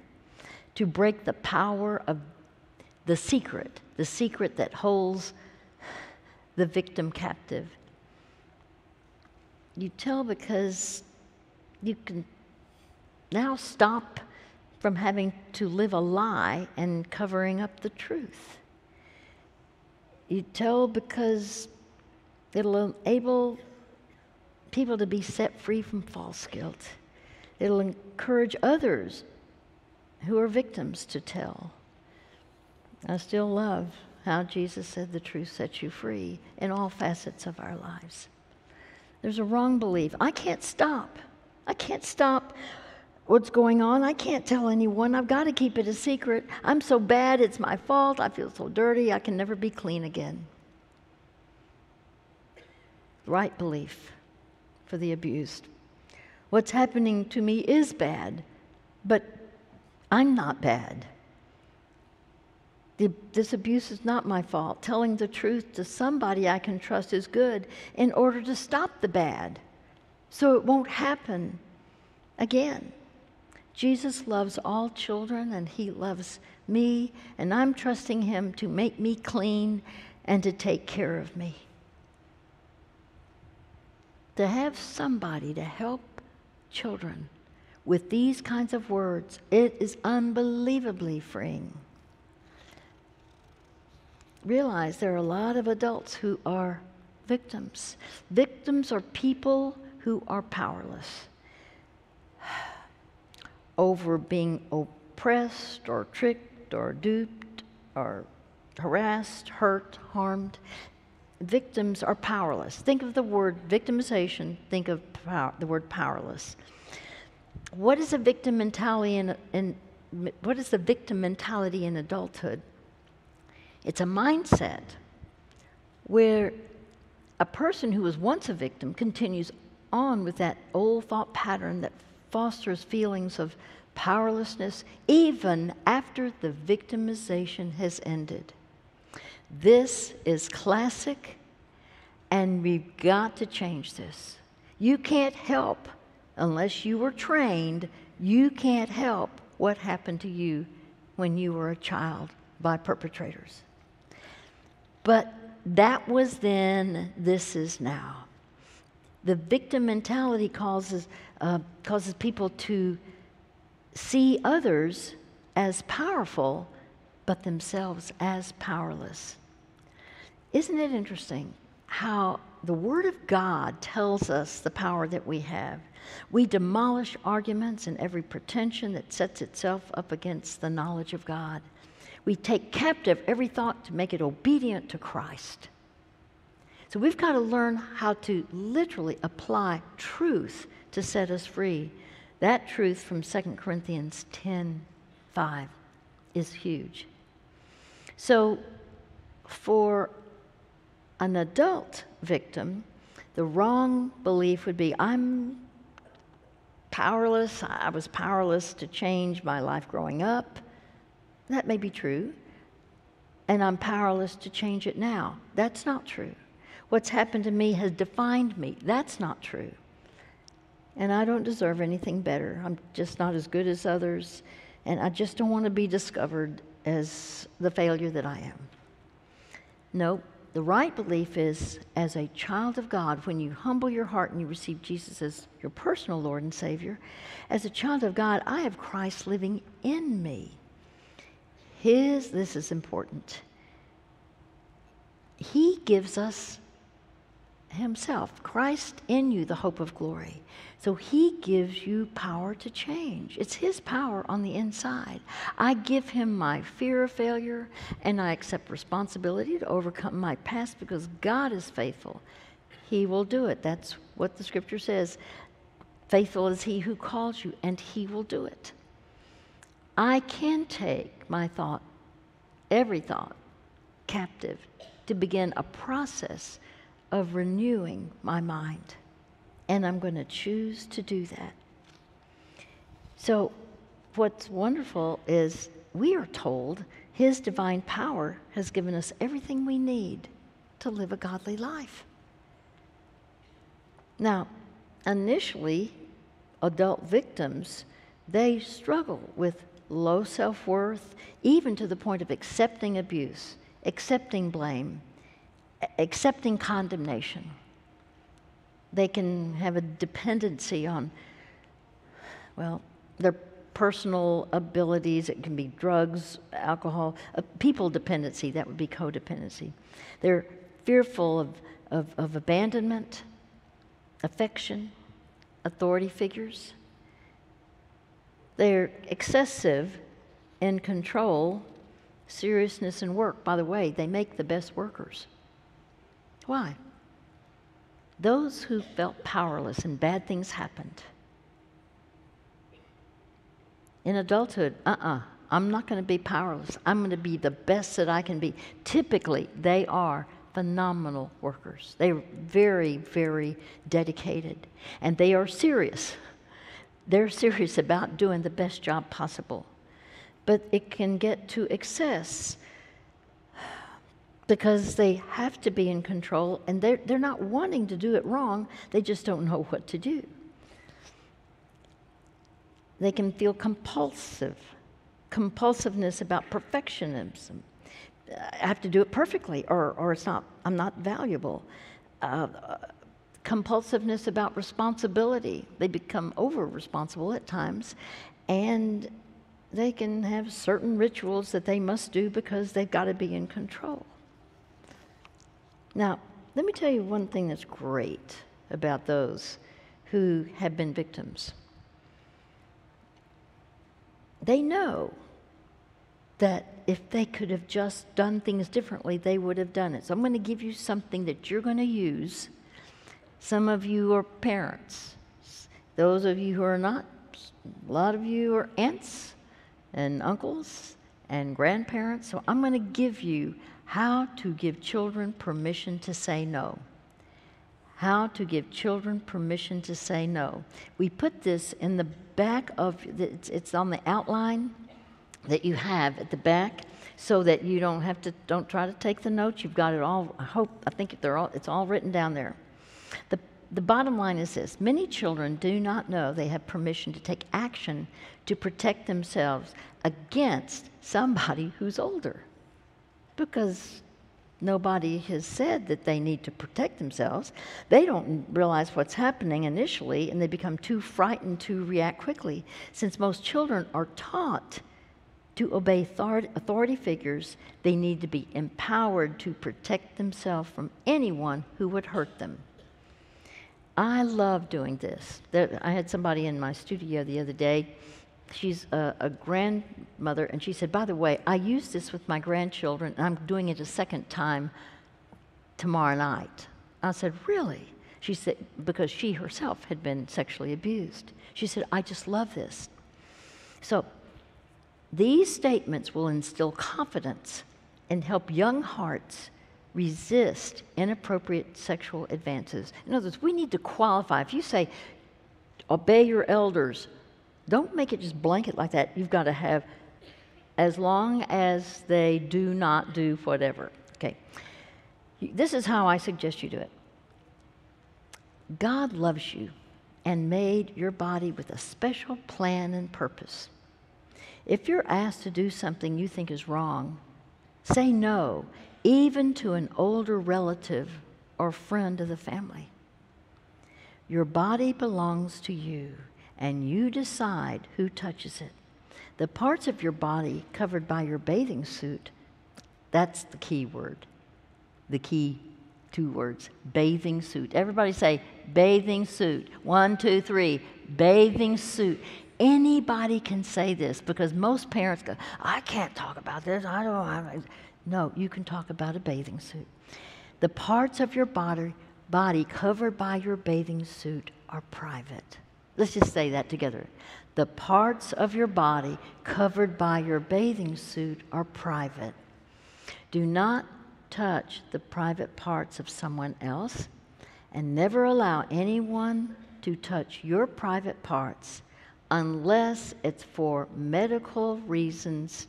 to break the power of the secret that holds the victim captive. You tell because you can now stop from having to live a lie and covering up the truth. You tell because it'll enable people to be set free from false guilt. It'll encourage others who are victims to tell. I still love how Jesus said the truth sets you free in all facets of our lives. There's a wrong belief. I can't stop. What's going on? I can't tell anyone. I've got to keep it a secret. I'm so bad, it's my fault. I feel so dirty. I can never be clean again. Right belief for the abused. What's happening to me is bad, but I'm not bad. This abuse is not my fault. Telling the truth to somebody I can trust is good in order to stop the bad, so it won't happen again. Jesus loves all children, and he loves me, and I'm trusting him to make me clean and to take care of me. To have somebody to help children with these kinds of words, it is unbelievably freeing. realize there are a lot of adults who are victims. Victims are people who are powerless over being oppressed or tricked or duped or harassed, hurt, harmed. Victims are powerless. Think of the word victimization, think of the word powerless. What is a victim mentality what is the victim mentality in adulthood? It's a mindset where a person who was once a victim continues on with that old thought pattern that fosters feelings of powerlessness even after the victimization has ended. This is classic, and we've got to change this. You can't help unless you were trained. You can't help what happened to you when you were a child by perpetrators. But that was then, this is now. The victim mentality causes people to see others as powerful, but themselves as powerless. Isn't it interesting how the Word of God tells us the power that we have? We demolish arguments and every pretension that sets itself up against the knowledge of God. We take captive every thought to make it obedient to Christ. So we've got to learn how to literally apply truth to set us free. That truth from 2 Corinthians 10:5 is huge. So for an adult victim, the wrong belief would be, I'm powerless. I was powerless to change my life growing up. That may be true, and I'm powerless to change it now. That's not true. What's happened to me has defined me. That's not true. And I don't deserve anything better. I'm just not as good as others, and I just don't want to be discovered as the failure that I am. No, the right belief is, as a child of God, when you humble your heart and you receive Jesus as your personal Lord and Savior, as a child of God, I have Christ living in me. This is important. He gives us himself, Christ in you, the hope of glory. So he gives you power to change. It's his power on the inside. I give him my fear of failure, and I accept responsibility to overcome my past because God is faithful. He will do it. That's what the scripture says. Faithful is he who calls you, and he will do it. I can take my thought, every thought, captive to begin a process of renewing my mind. And I'm going to choose to do that. So what's wonderful is we are told his divine power has given us everything we need to live a godly life. Now, initially, adult victims, they struggle with low self-worth, even to the point of accepting abuse, accepting blame, accepting condemnation. They can have a dependency on, well, their personal abilities. It can be drugs, alcohol, a people dependency. That would be codependency. They're fearful of abandonment, affection, authority figures. They're excessive in control, seriousness in work. By the way, they make the best workers. Why? Those who felt powerless and bad things happened. In adulthood, I'm not going to be powerless. I'm going to be the best that I can be. Typically, they are phenomenal workers. They're very, very dedicated, and they are serious. They're serious about doing the best job possible. But it can get to excess because they have to be in control, and they're not wanting to do it wrong. They just don't know what to do. They can feel compulsiveness about perfectionism. I have to do it perfectly, or it's not. I'm not valuable. Compulsiveness about responsibility. They become over-responsible at times, and they can have certain rituals that they must do because they've got to be in control. Now, let me tell you one thing that's great about those who have been victims. They know that if they could have just done things differently, they would have done it. So I'm going to give you something that you're going to use. Some of you are parents. Those of you who are not, a lot of you are aunts and uncles and grandparents. So I'm going to give you how to give children permission to say no. How to give children permission to say no. We put this in the back of, it's on the outline that you have at the back, so that you don't have to, don't try to take the notes. You've got it all, I think they're all, it's all written down there. The bottom line is this: many children do not know they have permission to take action to protect themselves against somebody who's older, because nobody has said that they need to protect themselves. They don't realize what's happening initially, and they become too frightened to react quickly, since most children are taught to obey authority figures. They need to be empowered to protect themselves from anyone who would hurt them. I love doing this. I had somebody in my studio the other day. She's a grandmother, and she said, by the way, I use this with my grandchildren, and I'm doing it a second time tomorrow night. I said, really? She said, because she herself had been sexually abused. She said, I just love this. So these statements will instill confidence and help young hearts resist inappropriate sexual advances. In other words, we need to qualify. If you say, obey your elders, don't make it just blanket like that. You've got to have, as long as they do not do whatever. Okay. This is how I suggest you do it. God loves you and made your body with a special plan and purpose. If you're asked to do something you think is wrong, say no, even to an older relative or friend of the family. Your body belongs to you, and you decide who touches it. The parts of your body covered by your bathing suit, that's the key word, the key two words, bathing suit. Everybody say, bathing suit. 1, 2, 3, bathing suit. Anybody can say this, because most parents go, I can't talk about this. I don't. No, you can talk about a bathing suit. The parts of your body covered by your bathing suit are private. Let's just say that together. The parts of your body covered by your bathing suit are private. Do not touch the private parts of someone else, and never allow anyone to touch your private parts, unless it's for medical reasons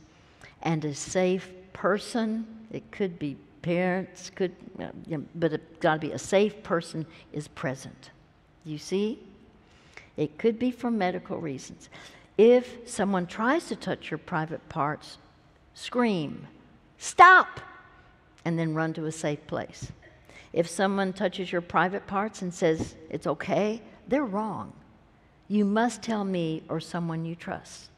and a safe person. It could be parents, but it's got to be a safe person is present. You see? It could be for medical reasons. If someone tries to touch your private parts, scream, stop, and then run to a safe place. If someone touches your private parts and says it's okay, they're wrong. You must tell me or someone you trust.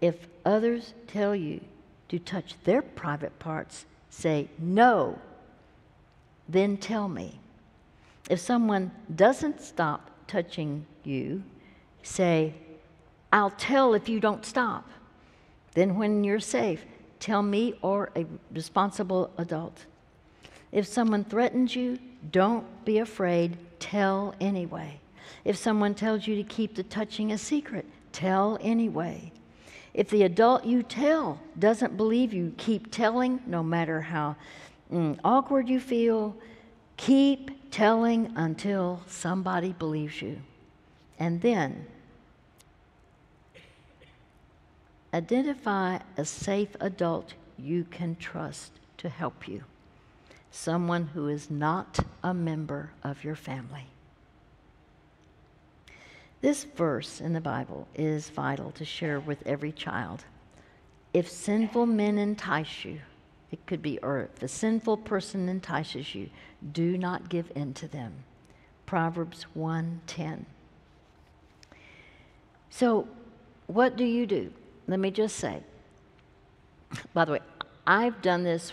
If others tell you to touch their private parts, say no, then tell me. If someone doesn't stop touching you, say, I'll tell if you don't stop. Then when you're safe, tell me or a responsible adult. If someone threatens you, don't be afraid, tell anyway. If someone tells you to keep the touching a secret, tell anyway. If the adult you tell doesn't believe you, keep telling, no matter how awkward you feel. Keep telling until somebody believes you. And then identify a safe adult you can trust to help you, someone who is not a member of your family. This verse in the Bible is vital to share with every child. If sinful men entice you, it could be, or if a sinful person entices you, do not give in to them. Proverbs 1:10. So what do you do? Let me just say, by the way, I've done this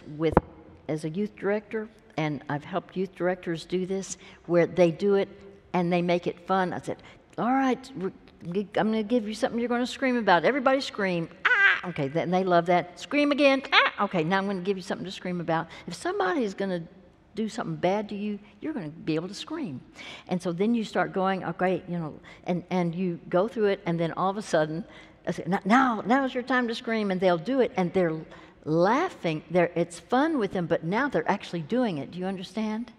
as a youth director, and I've helped youth directors do this, where they do it and they make it fun. I said, all right, I'm going to give you something you're going to scream about. Everybody scream. Ah! Okay, then they love that. Scream again. Ah! Okay, now I'm going to give you something to scream about. If somebody's going to do something bad to you, you're going to be able to scream. And so then you start going, okay, you know, and you go through it, and then all of a sudden, I say, now's your time to scream, and they'll do it, and they're laughing. It's fun with them, but now they're actually doing it. Do you understand?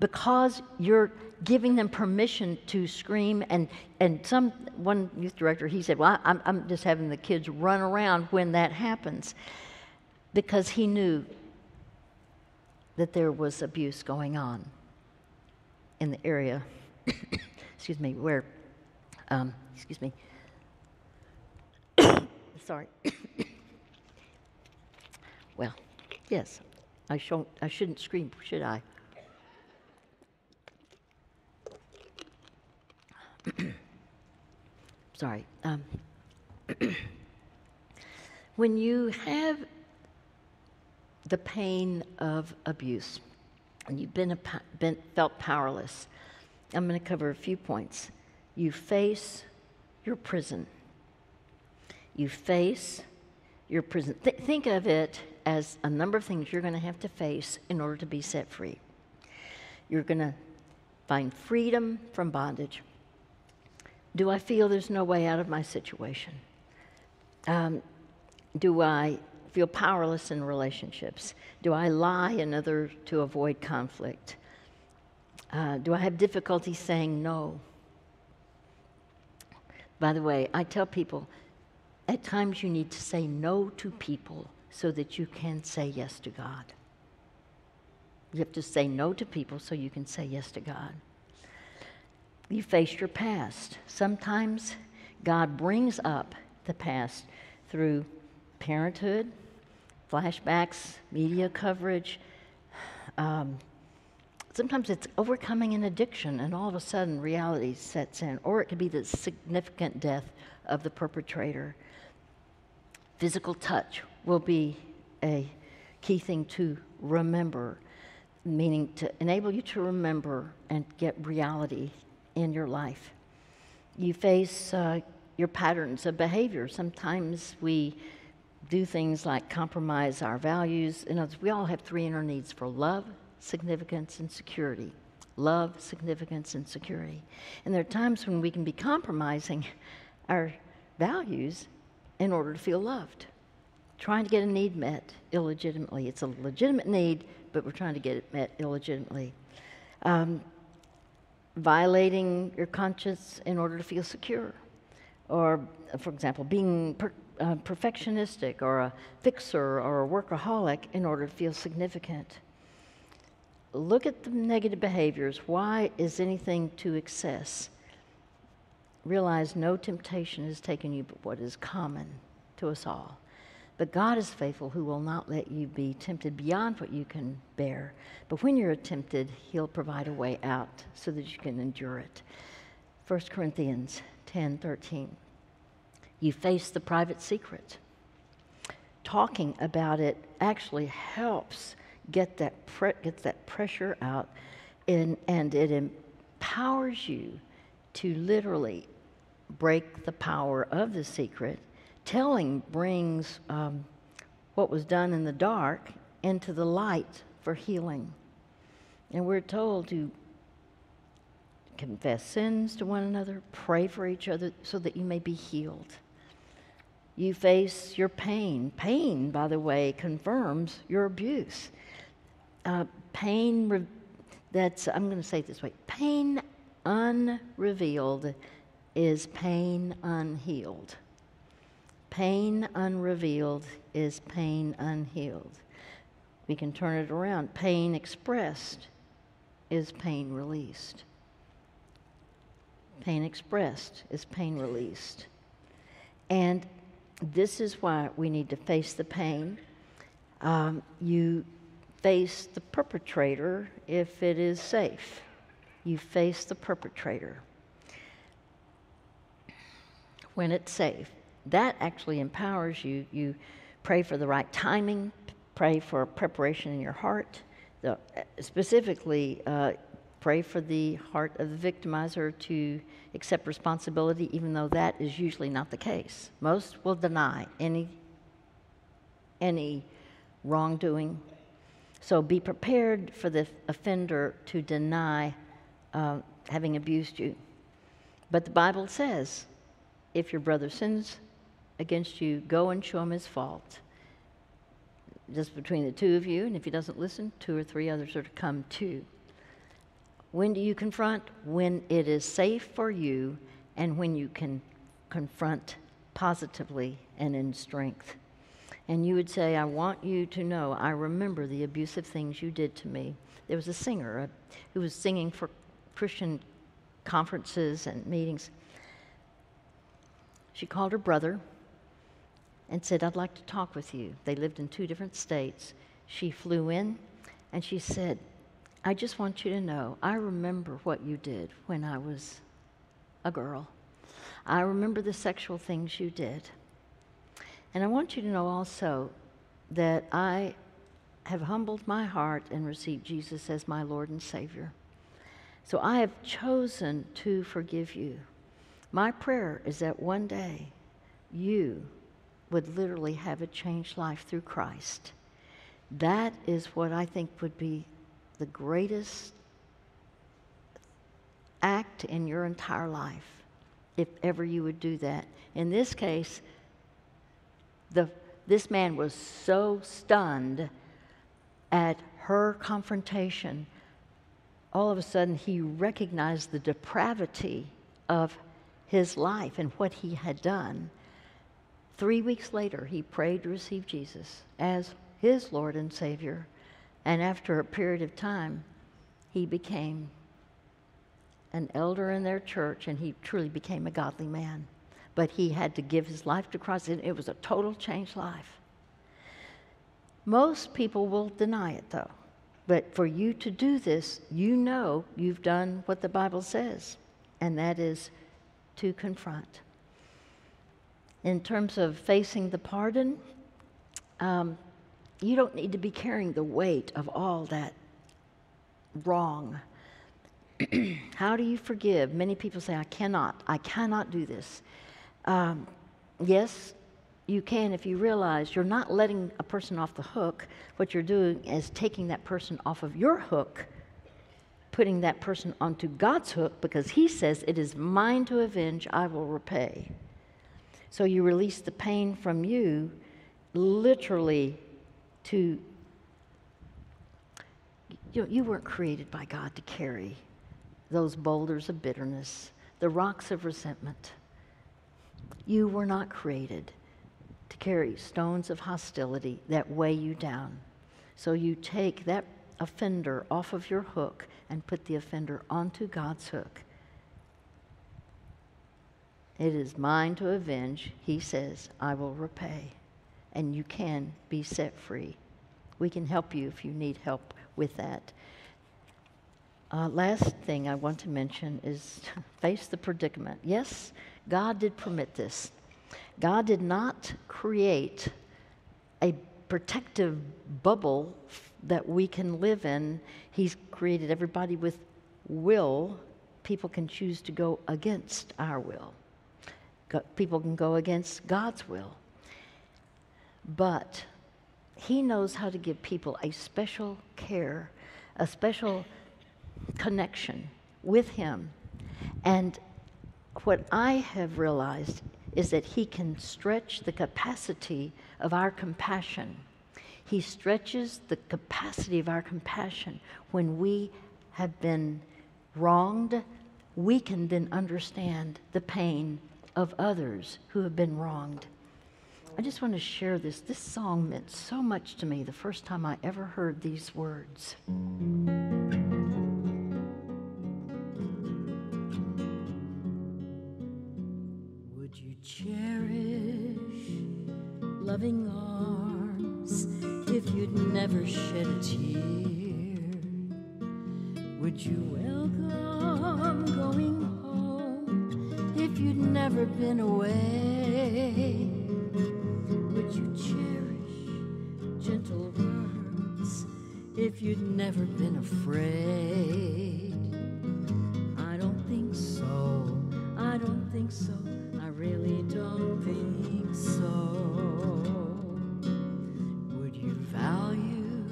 Because you're giving them permission to scream. And one youth director, he said, well, I'm just having the kids run around when that happens, because he knew that there was abuse going on in the area, well, yes, I shouldn't scream, should I? Sorry. When you have the pain of abuse and you've felt powerless, I'm going to cover a few points. You face your prison. You face your prison. Think of it as a number of things you're going to have to face in order to be set free. You're going to find freedom from bondage. Do I feel there's no way out of my situation? Do I feel powerless in relationships? Do I lie in others to avoid conflict? Do I have difficulty saying no? By the way, I tell people, at times you need to say no to people so that you can say yes to God. You have to say no to people so you can say yes to God. You face your past. Sometimes God brings up the past through parenthood, flashbacks, media coverage. Sometimes it's overcoming an addiction, and all of a sudden reality sets in. Or it could be the significant death of the perpetrator. Physical touch will be a key thing to remember, meaning to enable you to remember and get reality in your life. You face your patterns of behavior. Sometimes we do things like compromise our values. In other words, we all have three inner needs for love, significance, and security. Love, significance, and security. And there are times when we can be compromising our values in order to feel loved. Trying to get a need met illegitimately. It's a legitimate need, but we're trying to get it met illegitimately. Violating your conscience in order to feel secure, or, for example, being perfectionistic or a fixer or a workaholic in order to feel significant. Look at the negative behaviors. Why is anything to excess? Realize no temptation has taken you but what is common to us all. But God is faithful, who will not let you be tempted beyond what you can bear. But when you're tempted, he'll provide a way out so that you can endure it. 1 Corinthians 10:13. You face the private secret. Talking about it actually helps get that pressure out, and it empowers you to literally break the power of the secret. Telling brings what was done in the dark into the light for healing. And we're told to confess sins to one another, pray for each other so that you may be healed. You face your pain. Pain, by the way, confirms your abuse. I'm going to say it this way, pain unrevealed is pain unhealed. Pain unrevealed is pain unhealed. We can turn it around. Pain expressed is pain released. Pain expressed is pain released. And this is why we need to face the pain. You face the perpetrator if it is safe. You face the perpetrator when it's safe. That actually empowers you. You pray for the right timing, pray for preparation in your heart, specifically pray for the heart of the victimizer to accept responsibility, even though that is usually not the case. Most will deny any wrongdoing. So be prepared for the offender to deny having abused you. But the Bible says, if your brother sins against you, go and show him his fault. Just between the two of you, and if he doesn't listen, two or three others are to come too. When do you confront? When it is safe for you, and when you can confront positively and in strength. And you would say, I want you to know, I remember the abusive things you did to me. There was a singer who was singing for Christian conferences and meetings. She called her brother and said, I'd like to talk with you. They lived in two different states. She flew in, and she said, I just want you to know, I remember what you did when I was a girl. I remember the sexual things you did. And I want you to know also that I have humbled my heart and received Jesus as my Lord and Savior. So I have chosen to forgive you. My prayer is that one day you would literally have a changed life through Christ. That is what I think would be the greatest act in your entire life, if ever you would do that. In this case, this man was so stunned at her confrontation, all of a sudden he recognized the depravity of his life and what he had done. 3 weeks later, he prayed to receive Jesus as his Lord and Savior, and after a period of time, he became an elder in their church, and he truly became a godly man. But he had to give his life to Christ, and it was a total changed life. Most people will deny it, though. But for you to do this, you know you've done what the Bible says, and that is to confront. In terms of facing the pardon, you don't need to be carrying the weight of all that wrong. How do you forgive? Many people say, I cannot do this. Yes, you can if you realize you're not letting a person off the hook. What you're doing is taking that person off of your hook, putting that person onto God's hook, because he says, it is mine to avenge, I will repay. So you release the pain from you, literally, to, you weren't created by God to carry those boulders of bitterness, the rocks of resentment. You were not created to carry stones of hostility that weigh you down. So you take that offender off of your hook and put the offender onto God's hook. It is mine to avenge, he says, I will repay. And you can be set free. We can help you if you need help with that. Last thing I want to mention is face the predicament. Yes, God did permit this. God did not create a protective bubble that we can live in. He's created everybody with will. People can choose to go against our will. People can go against God's will. But he knows how to give people a special care, a special connection with him. And what I have realized is that he can stretch the capacity of our compassion. He stretches the capacity of our compassion. When we have been wronged, we can then understand the pain of others who have been wronged. I just want to share this. This song meant so much to me the first time I ever heard these words. Would you cherish loving arms if you'd never shed a tear? Would you welcome going home if you'd never been away? Would you cherish gentle words if if you'd never been afraid. I don't think so, I don't think so, I really don't think so. Would you value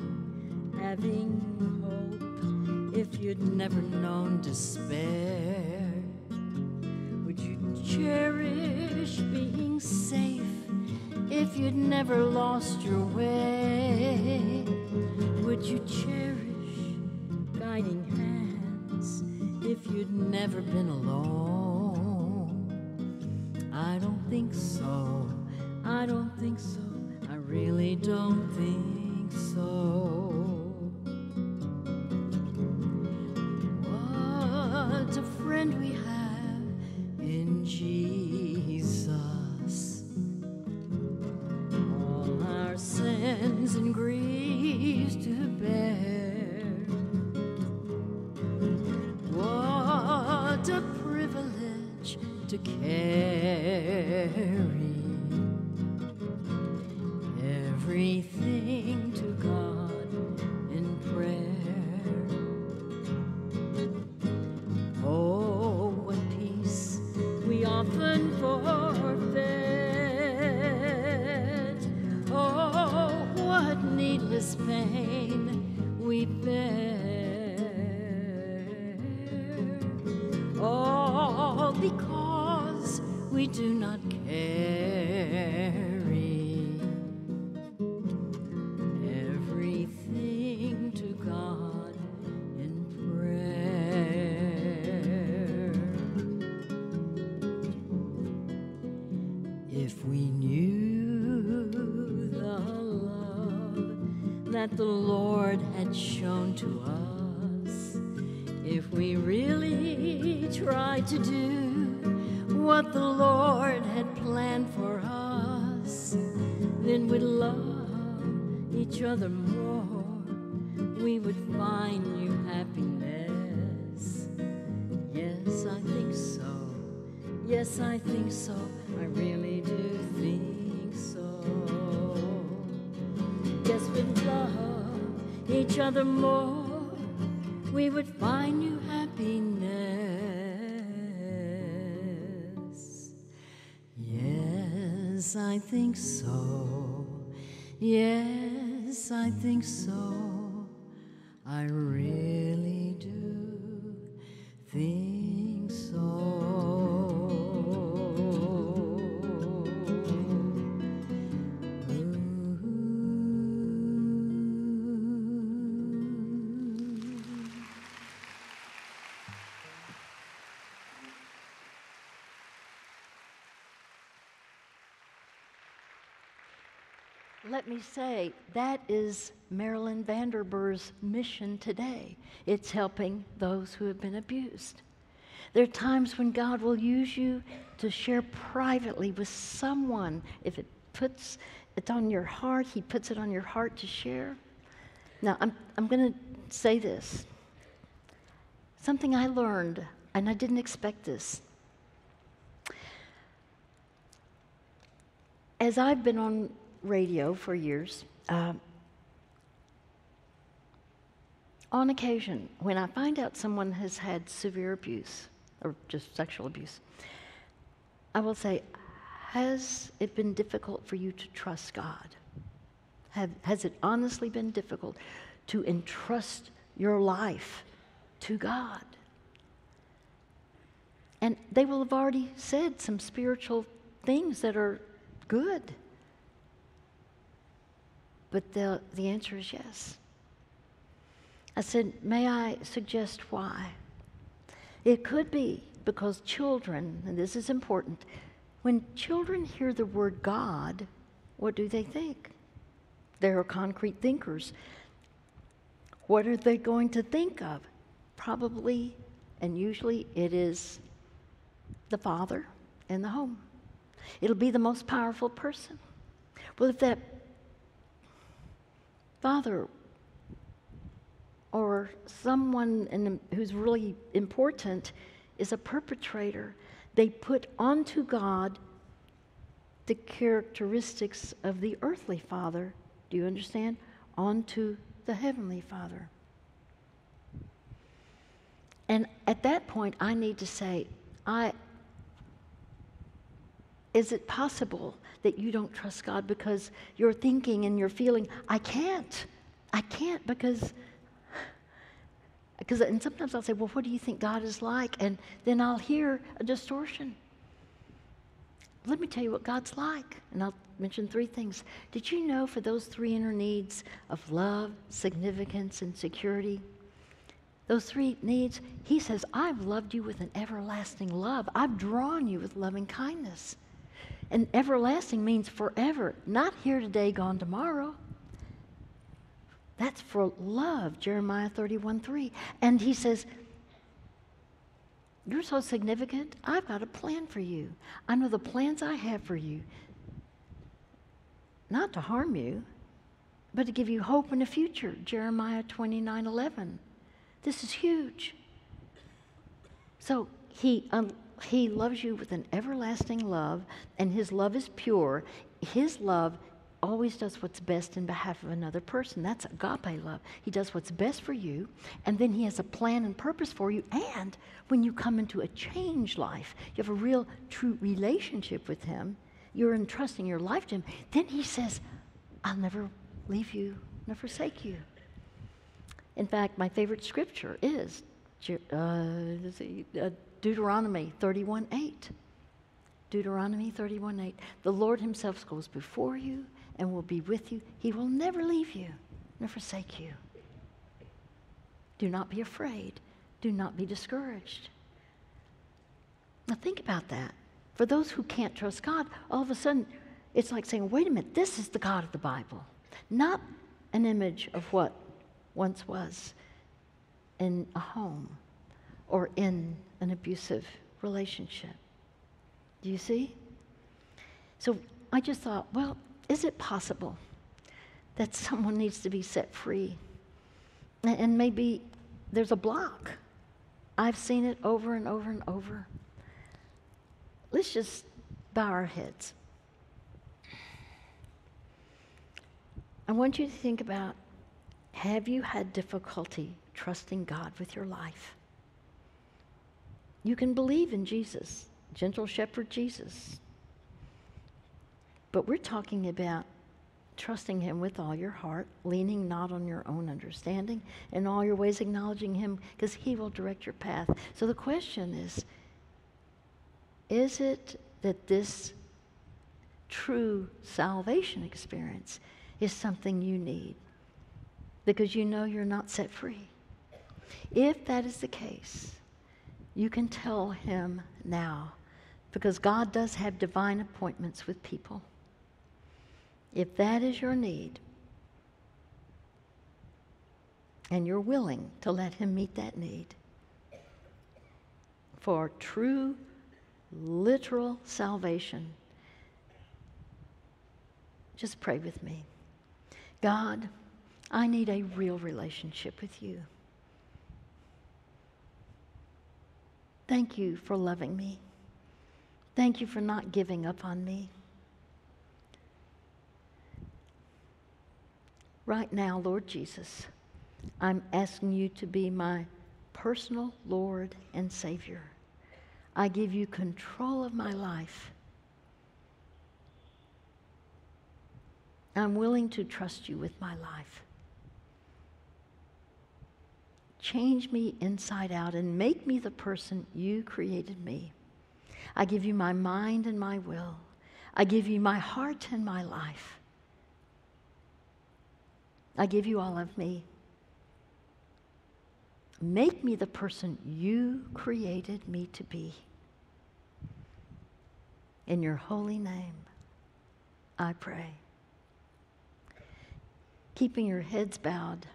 having hope if you'd never known despair? Would you cherish being safe if you'd never lost your way? Would you cherish guiding hands if you'd never been alone? I don't think so, I don't think so, I really don't think so. What a friend we have in Jesus. Our sins and griefs to bear. What a privilege to carry everything to God in prayer. Oh, what peace we often forfeit. What needless pain we bear, all because we do not carry everything to God in prayer. If we knew the that the Lord had shown to us, if we really tried to do what the Lord had planned for us, then we'd love each other more, we would find new happiness. Yes, I think so. Yes, I think so. I really do think so. Yes, we'd love each other more, we would find new happiness. Yes, I think so. Yes, I think so. I really do think so. Let me say, that is Marilyn Van Derbur's mission today. It's helping those who have been abused. There are times when God will use you to share privately with someone. If it puts it on your heart, He puts it on your heart to share. Now, I'm going to say this. Something I learned, and I didn't expect this. As I've been on radio for years, on occasion, when I find out someone has had severe abuse, or just sexual abuse, I will say, has it been difficult for you to trust God? Has it honestly been difficult to entrust your life to God? And they will have already said some spiritual things that are good. But the answer is yes. I said, may I suggest why? It could be because children, and this is important, when children hear the word God, what do they think? They are concrete thinkers. What are they going to think of? Probably, and usually, it is the father and the home. It'll be the most powerful person. Well, if that father or someone who's really important is a perpetrator, they put onto God the characteristics of the earthly father, do you understand? Onto the Heavenly Father. And at that point, I need to say, is it possible that you don't trust God because you're thinking and you're feeling, I can't because and sometimes I'll say, well, what do you think God is like? And then I'll hear a distortion. Let me tell you what God's like. And I'll mention three things. Did you know for those three inner needs of love, significance, and security, those three needs, he says, I've loved you with an everlasting love. I've drawn you with loving kindness. And everlasting means forever, not here today, gone tomorrow. That's for love, Jeremiah 31:3. And he says, you're so significant, I've got a plan for you. I know the plans I have for you, not to harm you, but to give you hope in the future, Jeremiah 29:11. This is huge. So he loves you with an everlasting love, and his love is pure. His love always does what's best in behalf of another person. That's agape love. He does what's best for you, and then he has a plan and purpose for you. And when you come into a changed life, you have a real, true relationship with him, you're entrusting your life to him, then he says, I'll never leave you, never forsake you. In fact, my favorite scripture is Deuteronomy 31:8. Deuteronomy 31:8. The Lord himself goes before you and will be with you. He will never leave you, nor forsake you. Do not be afraid. Do not be discouraged. Now think about that. For those who can't trust God, all of a sudden, it's like saying, wait a minute, this is the God of the Bible, not an image of what once was in a home or in an abusive relationship. Do you see? So I just thought, well, is it possible that someone needs to be set free? And maybe there's a block. I've seen it over and over and over. Let's just bow our heads. I want you to think about, have you had difficulty trusting God with your life? You can believe in Jesus, gentle shepherd Jesus, but we're talking about trusting him with all your heart, leaning not on your own understanding, in all your ways acknowledging him, because he will direct your path. So the question is it that this true salvation experience is something you need? Because you know you're not set free. If that is the case, you can tell him now, because God does have divine appointments with people. If that is your need, and you're willing to let him meet that need, for true, literal salvation, just pray with me. God, I need a real relationship with you. Thank you for loving me. Thank you for not giving up on me. Right now, Lord Jesus, I'm asking you to be my personal Lord and Savior. I give you control of my life. I'm willing to trust you with my life. Change me inside out and make me the person you created me. I give you my mind and my will. I give you my heart and my life. I give you all of me. Make me the person you created me to be. In your holy name, I pray. Keeping your heads bowed,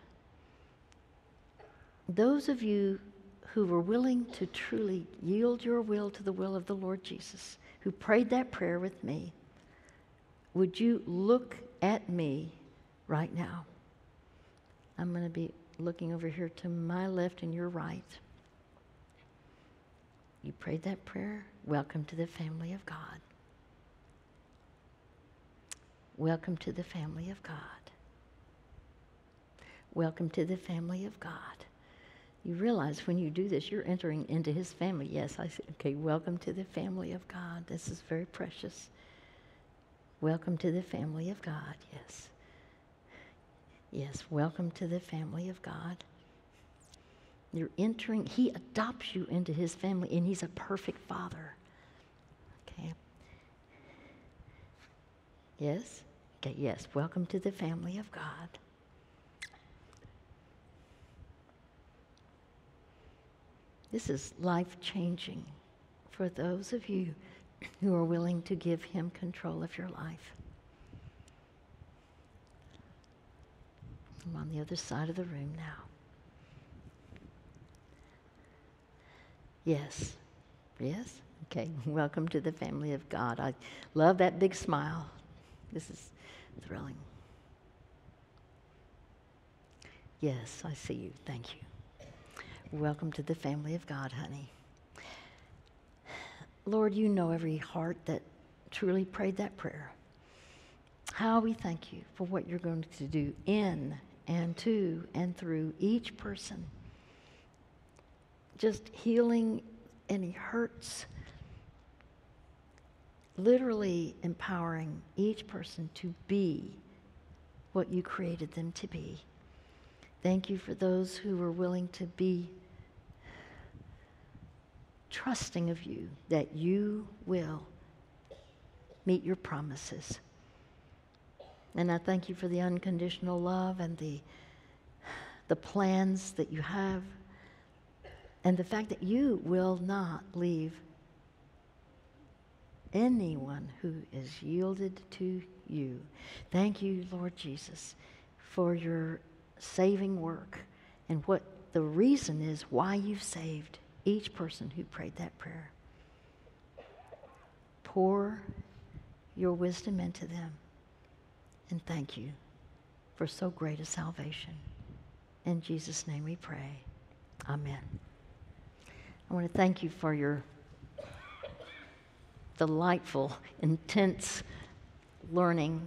those of you who were willing to truly yield your will to the will of the Lord Jesus, who prayed that prayer with me, would you look at me right now? I'm going to be looking over here to my left and your right. You prayed that prayer. Welcome to the family of God. Welcome to the family of God. Welcome to the family of God. You realize when you do this, you're entering into his family. Yes, I said, okay, welcome to the family of God. This is very precious. Welcome to the family of God, yes. Yes, welcome to the family of God. You're entering, he adopts you into his family, and he's a perfect father. Okay. Yes? Okay, yes, welcome to the family of God. This is life-changing for those of you who are willing to give him control of your life. I'm on the other side of the room now. Yes. Yes? Okay. Welcome to the family of God. I love that big smile. This is thrilling. Yes, I see you. Thank you. Welcome to the family of God, honey. Lord, you know every heart that truly prayed that prayer. How we thank you for what you're going to do in and to and through each person. Just healing any hurts, literally empowering each person to be what you created them to be. Thank you for those who were willing to be trusting of you that you will meet your promises. And I thank you for the unconditional love and the plans that you have, and the fact that you will not leave anyone who is yielded to you. Thank you, Lord Jesus, for your saving work and what the reason is why you've saved each person who prayed that prayer. Pour your wisdom into them, and thank you for so great a salvation. In Jesus' name we pray. Amen. I want to thank you for your delightful, intense learning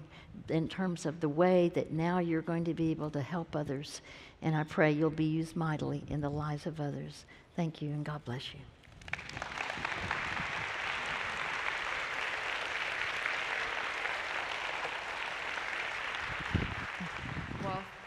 in terms of the way that now you're going to be able to help others. And I pray you'll be used mightily in the lives of others. Thank you, and God bless you.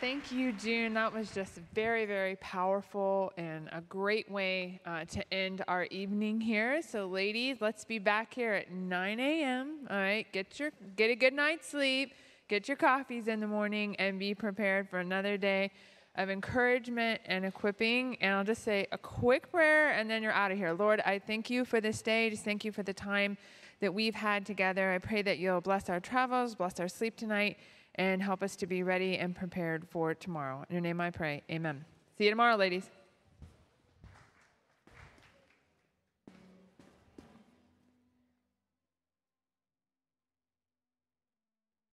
Thank you, June. That was just very, very powerful and a great way to end our evening here. So, ladies, let's be back here at 9 a.m. All right, get a good night's sleep, get your coffees in the morning, and be prepared for another day of encouragement and equipping. And I'll just say a quick prayer, and then you're out of here. Lord, I thank you for this day. Just thank you for the time that we've had together. I pray that you'll bless our travels, bless our sleep tonight, and help us to be ready and prepared for tomorrow. In your name I pray, amen. See you tomorrow, ladies.